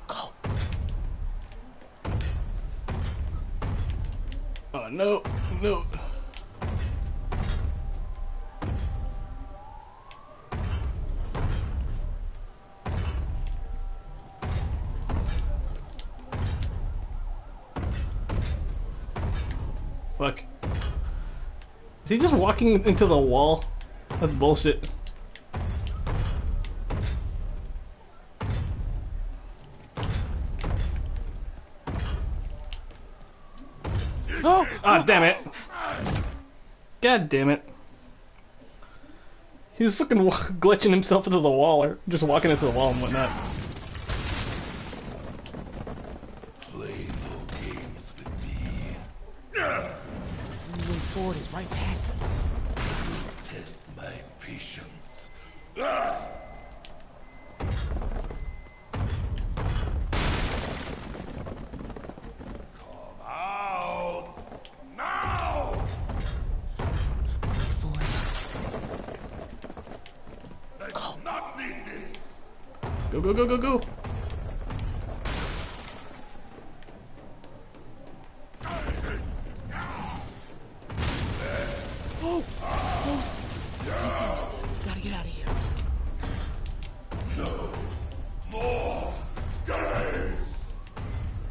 Go. Oh no, no. Fuck. Is he just walking into the wall? That's bullshit. Oh! Ah, damn it. God damn it. He was fucking glitching himself into the wall or just walking into the wall and whatnot. Is right past them. Test my patience. Ah! Come out now. Wait for it. I do not need this. Go go go go go.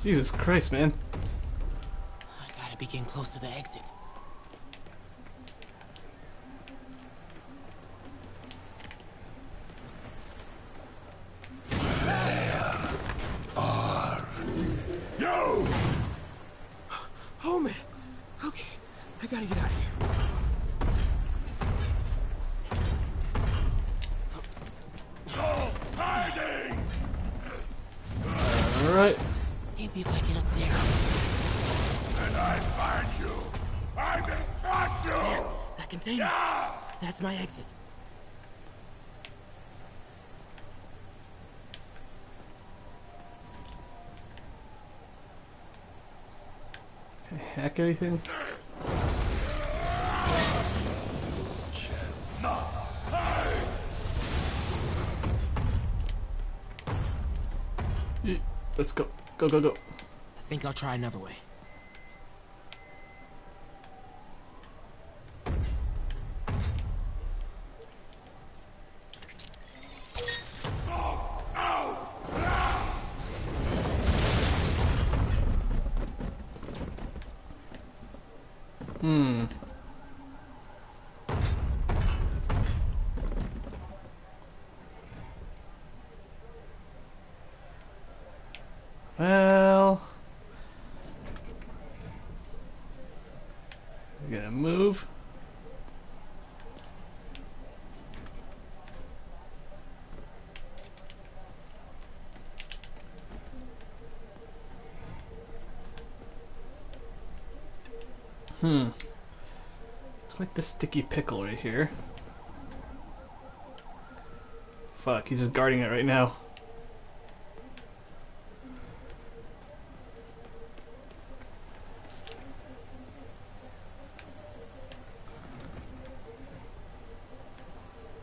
Jesus Christ, man. I gotta be getting close to the exit. Where are you? Oh, man. Okay, I gotta get out of here. Maybe if I get up there. And I find you. I can trust you. There, that container. Yeah. That's my exit. Can I hack anything? Let's go. Go, go, go. I think I'll try another way. Hmm. Well, he's gonna move. Hmm. It's like this sticky pickle right here. Fuck, he's just guarding it right now.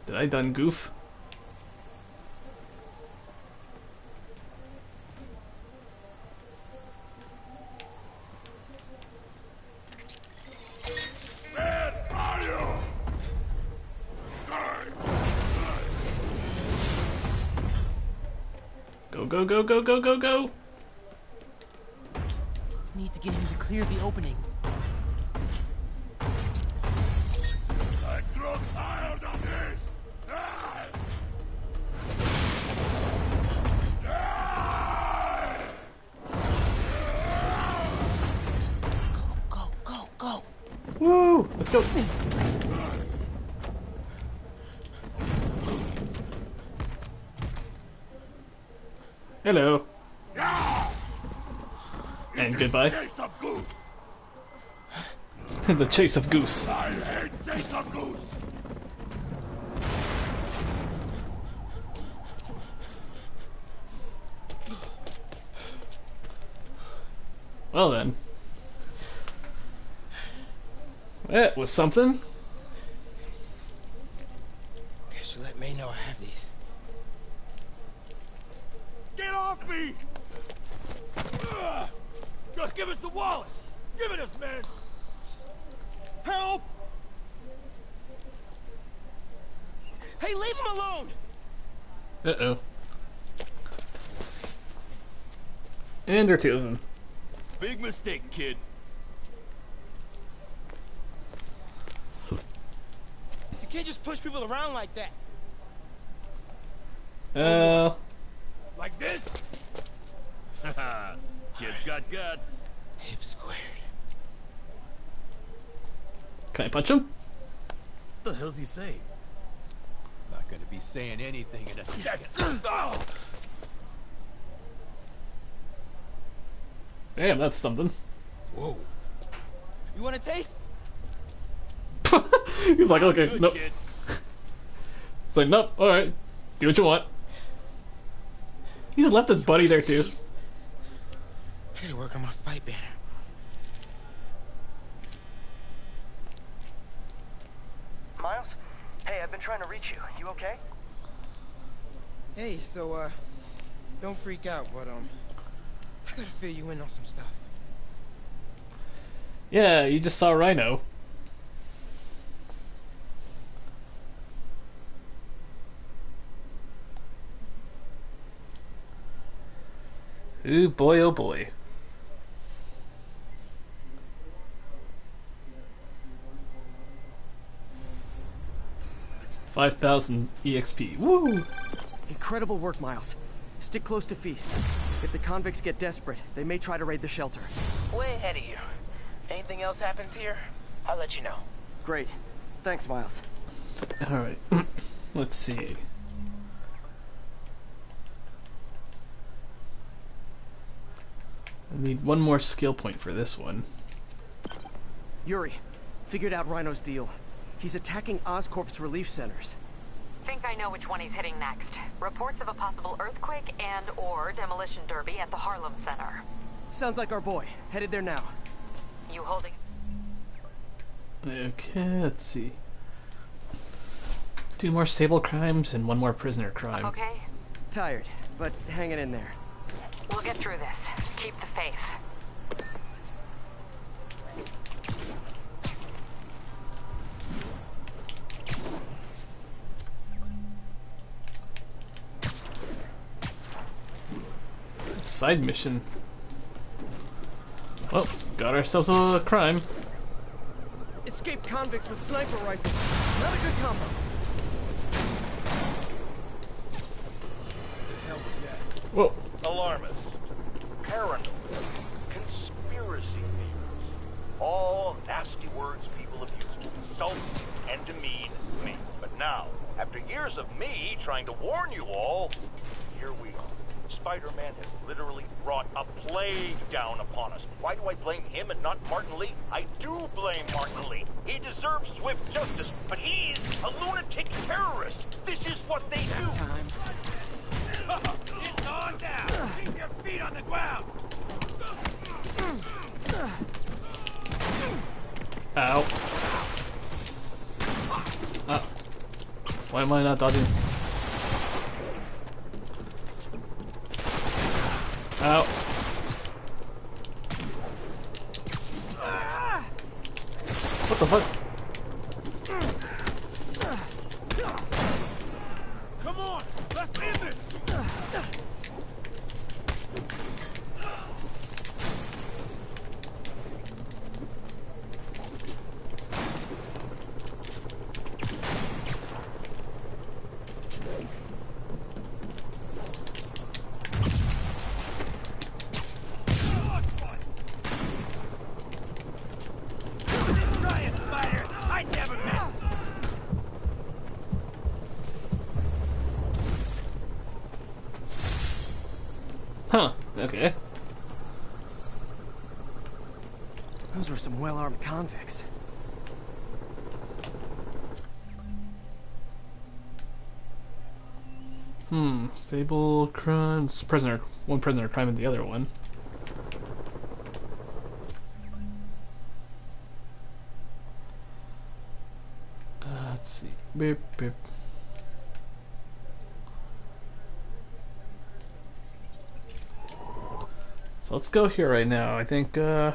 Did I done goof? Go go go go go go go. Need to get him to clear the opening. Woo! Let's go! Hello. Yeah. And it goodbye. Chase of goose. The chase of goose. I hate chase of goose. Well then. That was something. Okay, so let May know I have these. Get off me! Ugh. Just give us the wallet! Give it us, man! Help! Hey, leave him alone! Uh-oh. And there are two of them. Big mistake, kid. You can't just push people around like that. Uh. Like this? Haha. Kid's got guts. Hip squared. Can I punch him? What the hell's he saying? Not gonna be saying anything in a second. Oh! Damn, that's something. Whoa. You want a taste? He's like, okay, good, nope. It's like, nope, alright. Do what you want. He just left his buddy there, too. I gotta work on my fight banner. Miles? Hey, I've been trying to reach you. You okay? Hey, so, uh, don't freak out, but, um... I gotta fill you in on some stuff. Yeah, you just saw Rhino. Ooh, boy, oh boy. five thousand E X P. Woo! Incredible work, Miles. Stick close to Feast. If the convicts get desperate, they may try to raid the shelter. Way ahead of you. Anything else happens here, I'll let you know. Great. Thanks, Miles. Alright. Let's see. I need one more skill point for this one. Yuri, figured out Rhino's deal. He's attacking Oscorp's relief centers. Think I know which one he's hitting next. Reports of a possible earthquake and or demolition derby at the Harlem Center. Sounds like our boy. Headed there now. You holding? Okay, let's see. Two more Sable crimes and one more prisoner crime. Okay. Tired, but hanging in there. We'll get through this. Keep the faith. Side mission. Well, got ourselves a crime. Escaped convicts with sniper rifles. Not a good combo. What the hell was that? Whoa. Alarmist. Paranoid. Conspiracy theories. All nasty words people have used to insult and demean me. But now, after years of me trying to warn you all, here we are. Spider-Man has literally brought a plague down upon us. Why do I blame him and not Martin Lee? I do blame Martin Lee. He deserves swift justice, but he's a lunatic terrorist. This is what they do. It's on down. Keep your feet on the ground. Ow. Ah. Why am I not dodging? Ow. What the fuck? Come on, let's end it. Well-armed convicts. Hmm, Sable, crime, prisoner, one prisoner, crime, and the other one. Uh, let's see. Beep, beep. So let's go here right now. I think, uh...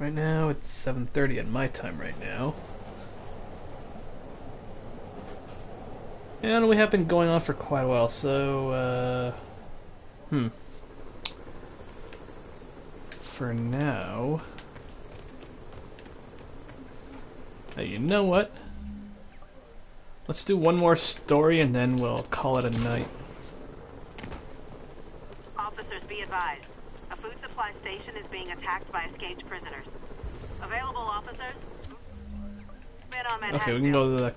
right now it's seven thirty at my time right now. And we have been going on for quite a while, so, uh... Hmm. For now... Hey, you know what? Let's do one more story and then we'll call it a night. Advised. A food supply station is being attacked by escaped prisoners. Available officers. Men on Manhattan. Okay, we can go to the.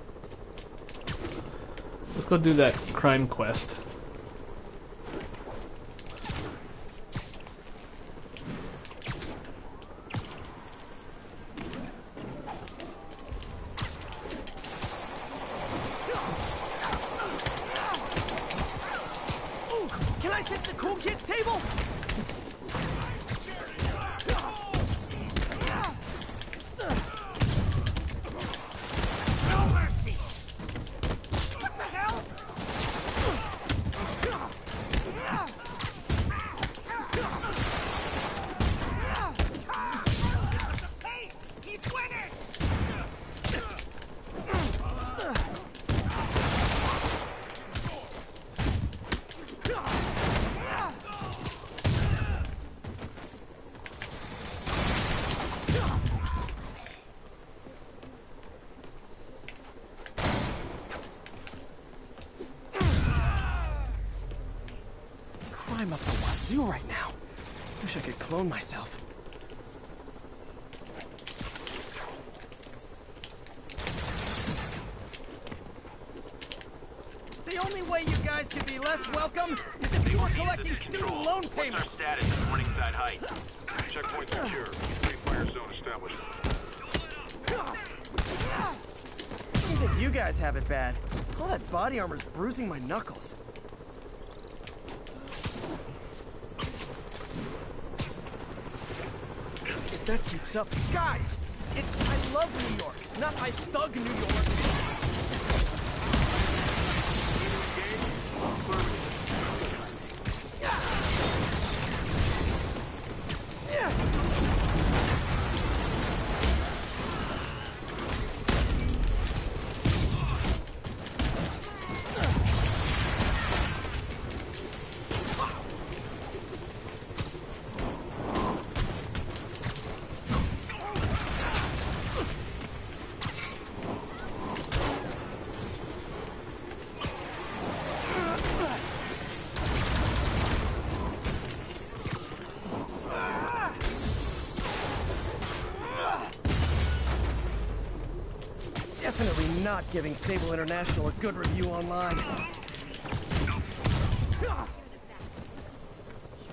Let's go do that crime quest. I'm up the wazoo right now. Wish I could clone myself. The only way you guys could be less welcome is if you were collecting student loan payments. What's our status at Morningside Heights? Checkpoint secure. Free fire zone established. I think you guys have it bad. All that body armor's bruising my knuckles. That keeps up. Guys, it's I love New York, not I thug New York. Definitely not giving Sable International a good review online.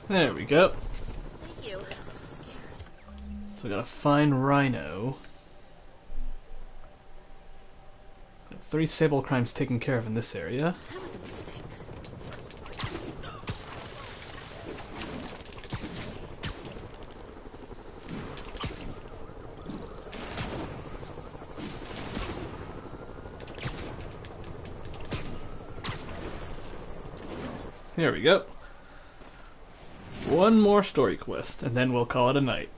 There we go. Thank you. So I gotta find Rhino. Got three Sable crimes taken care of in this area. There we go. One more story quest, and then we'll call it a night.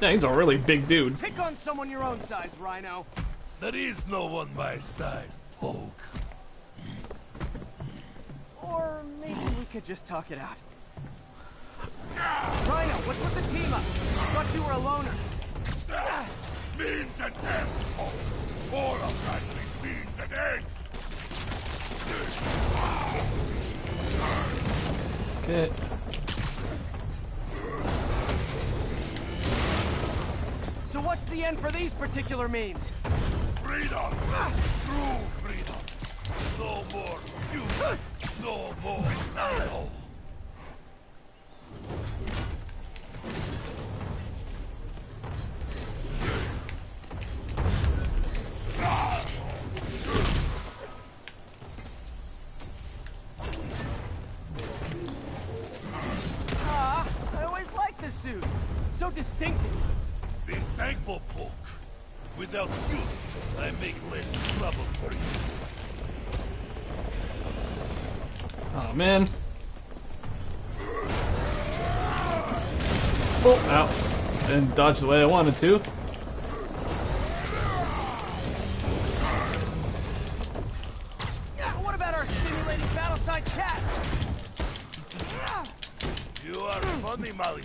Yeah, he's a really big dude. Pick on someone your own size, Rhino. There is no one my size, Hulk. Or maybe we could just talk it out. Rhino, what's with the team up? Thought you were a loner. That means that death. Oh, all of that means that end. Okay. So what's the end for these particular means? Freedom. True freedom. No more. You. No more now. Ah, I always liked this suit. So distinctive. Be thankful, Polk. Without you, I make less trouble for you. Oh man. Oh, ow. Didn't dodge the way I wanted to. Yeah, what about our stimulating battleside cat? You are funny, Molly.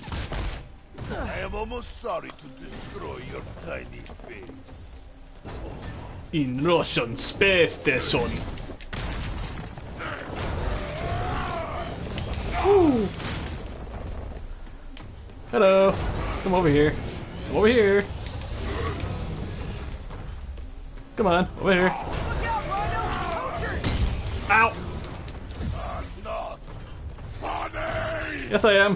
I am almost sorry to destroy your tiny face. In Russian space station. Ooh. Hello. Come over here. Come over here. Come on, over here. Look out, Rhino! Vulture! Ow! That's not funny. Yes, I am.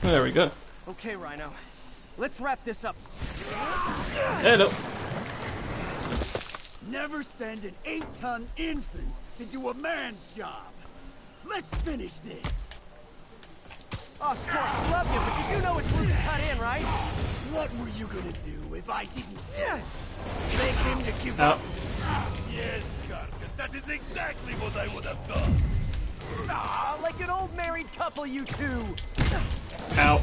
There we go. Okay, Rhino. Let's wrap this up. Hello. Never send an eight-ton infant to do a man's job. Let's finish this. Oh, Scorp, I love you, but you do know it's rude to cut in, right? What were you gonna do if I didn't make him to give up? Oh. Yes, Gargan, that is exactly what I would have done. Ah, like an old married couple, you two. Ow.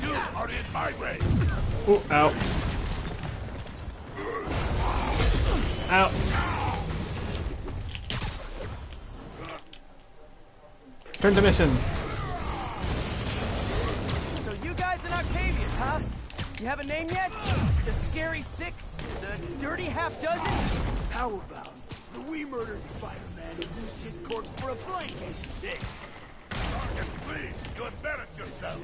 You are in my way. Oh, ow. Ow. Turn to mission. So you guys in Octavius, huh? You have a name yet? The Scary Six? The Dirty Half Dozen? How about the We Murdered Spider-Man and used his corpse for a blanket? Six! Target, please! You embarrassed yourself!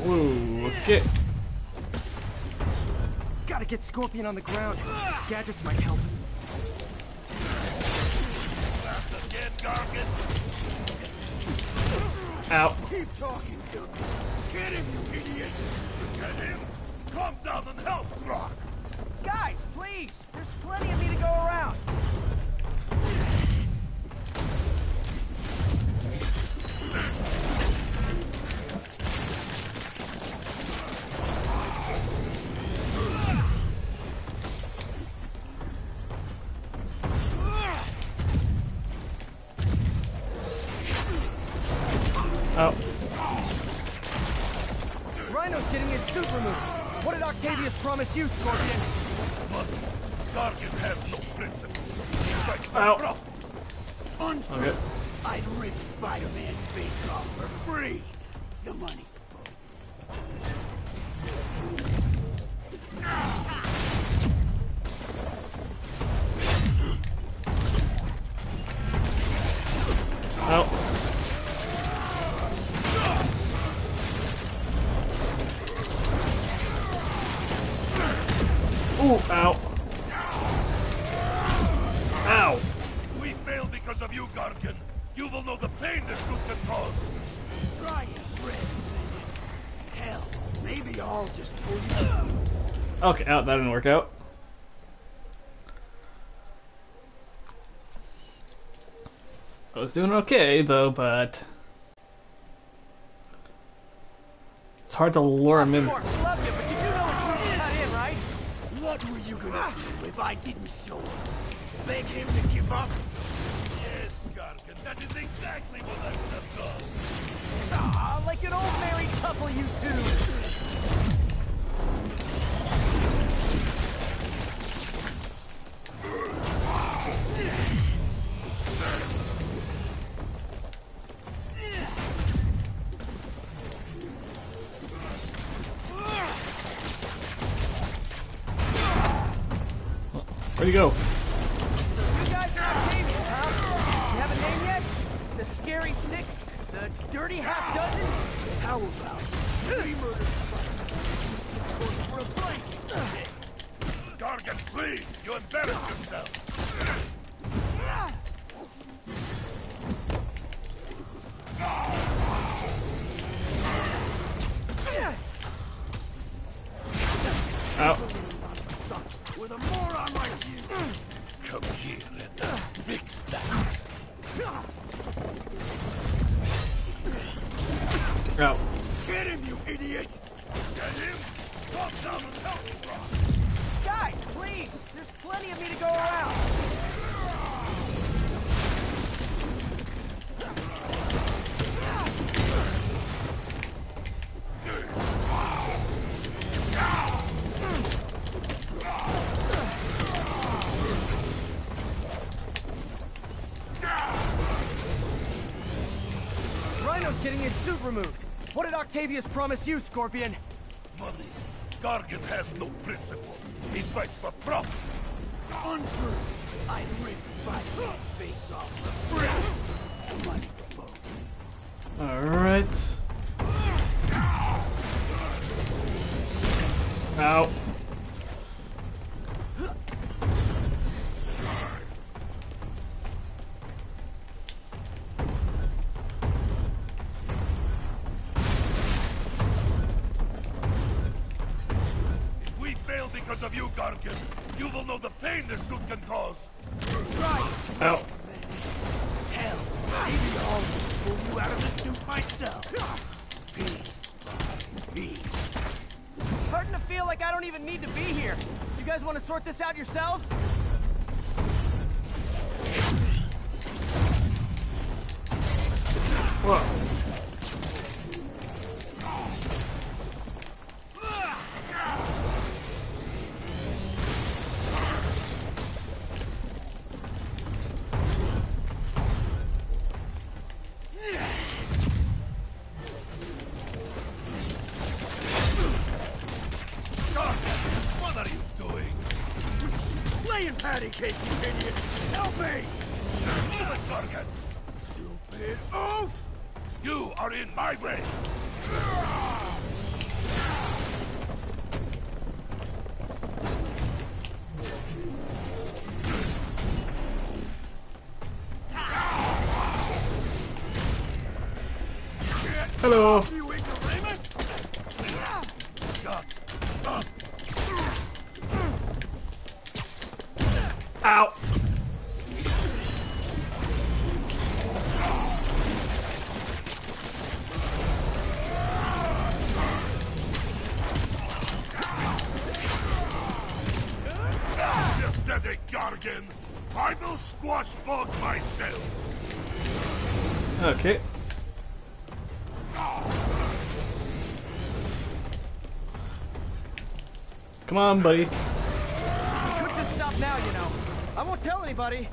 Ow. Ooh, okay. Gotta get Scorpion on the ground. Gadgets might help. That's again, Gargan! Out. Keep talking, Doug. Get him, you idiot. Get him. Come down and help, Rock. Guys, please. There's plenty of me to go around. Oh. Rhino's getting his super move. What did Octavius promise you, Scorpion? But Gargan has no principle. Ow. Untrue. Okay. I'd rip Spider-Man's face off for free. The money's the boat. Oh. Ooh, ow. Ow. We failed because of you, Gargan. You will know the pain this group can cause. Try it, Red. Hell, maybe I'll just pull you out. Okay, out. That didn't work out. I was doing okay, though, but... it's hard to lure him in. What were you gonna do if I didn't show up? Beg him to give up? Yes, Gargan, that is exactly what I would have done. Ah, like an old married couple, you two. to go. You guys are on team, huh? You have a name yet? The Scary Six? The Dirty Half Dozen? How about three murders? Gargan, please! You embarrassed yourself! Ow. With a moron like you. Come here and fix that. Ow. Get him, you idiot! Get him! Walk down and help me, Rock! Guys, please! There's plenty of me to go around! Rhino's getting his suit removed. What did Octavius promise you, Scorpion? Money. Gargan has no principle. He fights for profit. Untrue. I ripped my face off the bridge. All right. Ow. Sort this out yourselves? Hello. Ow. Pathetic Gargan. I will squash both myself. Okay. Come on, buddy. You could just stop now, you know. I won't tell anybody.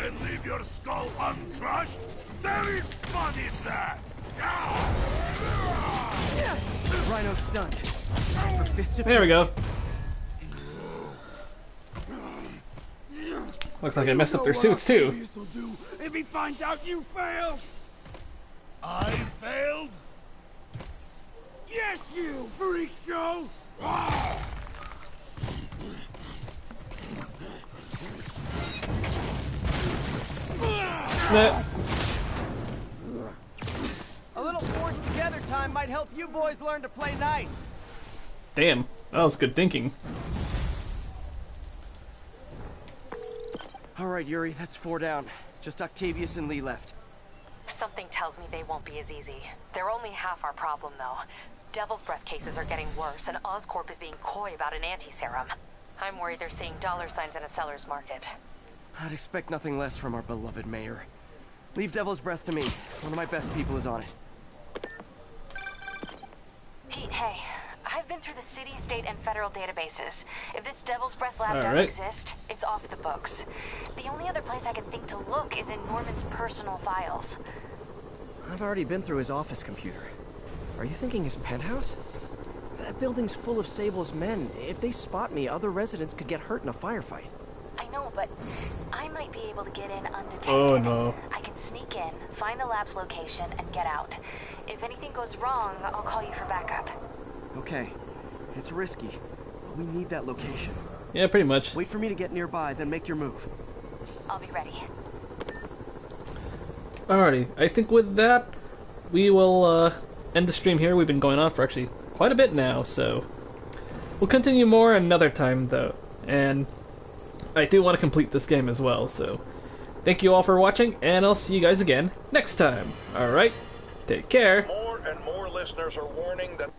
And leave your skull uncrushed? There is body there! Yeah. Rhino's stunned. There we go. Looks like I messed up their suits, too. If he finds out you failed! I failed? Yes, you freak show! A little forced together time might help you boys learn to play nice. Damn, that was good thinking. All right, Yuri, that's four down. Just Octavius and Lee left. Something tells me they won't be as easy. They're only half our problem, though. Devil's Breath cases are getting worse, and Oscorp is being coy about an anti-serum. I'm worried they're seeing dollar signs in a seller's market. I'd expect nothing less from our beloved mayor. Leave Devil's Breath to me. One of my best people is on it. Pete, hey. I've been through the city, state, and federal databases. If this Devil's Breath lab does exist, it's off the books. The only other place I can think to look is in Norman's personal files. I've already been through his office computer. Are you thinking his penthouse? That building's full of Sable's men. If they spot me, other residents could get hurt in a firefight. I know, but I might be able to get in undetected. Oh, no. I can sneak in, find the lab's location, and get out. If anything goes wrong, I'll call you for backup. Okay. It's risky, but we need that location. Yeah, pretty much. Wait for me to get nearby, then make your move. I'll be ready. Alrighty. I think with that, we will uh, end the stream here. We've been going on for actually quite a bit now, so... we'll continue more another time, though. And... I do want to complete this game as well, so thank you all for watching, and I'll see you guys again next time. Alright, take care. More and more listeners are warning that...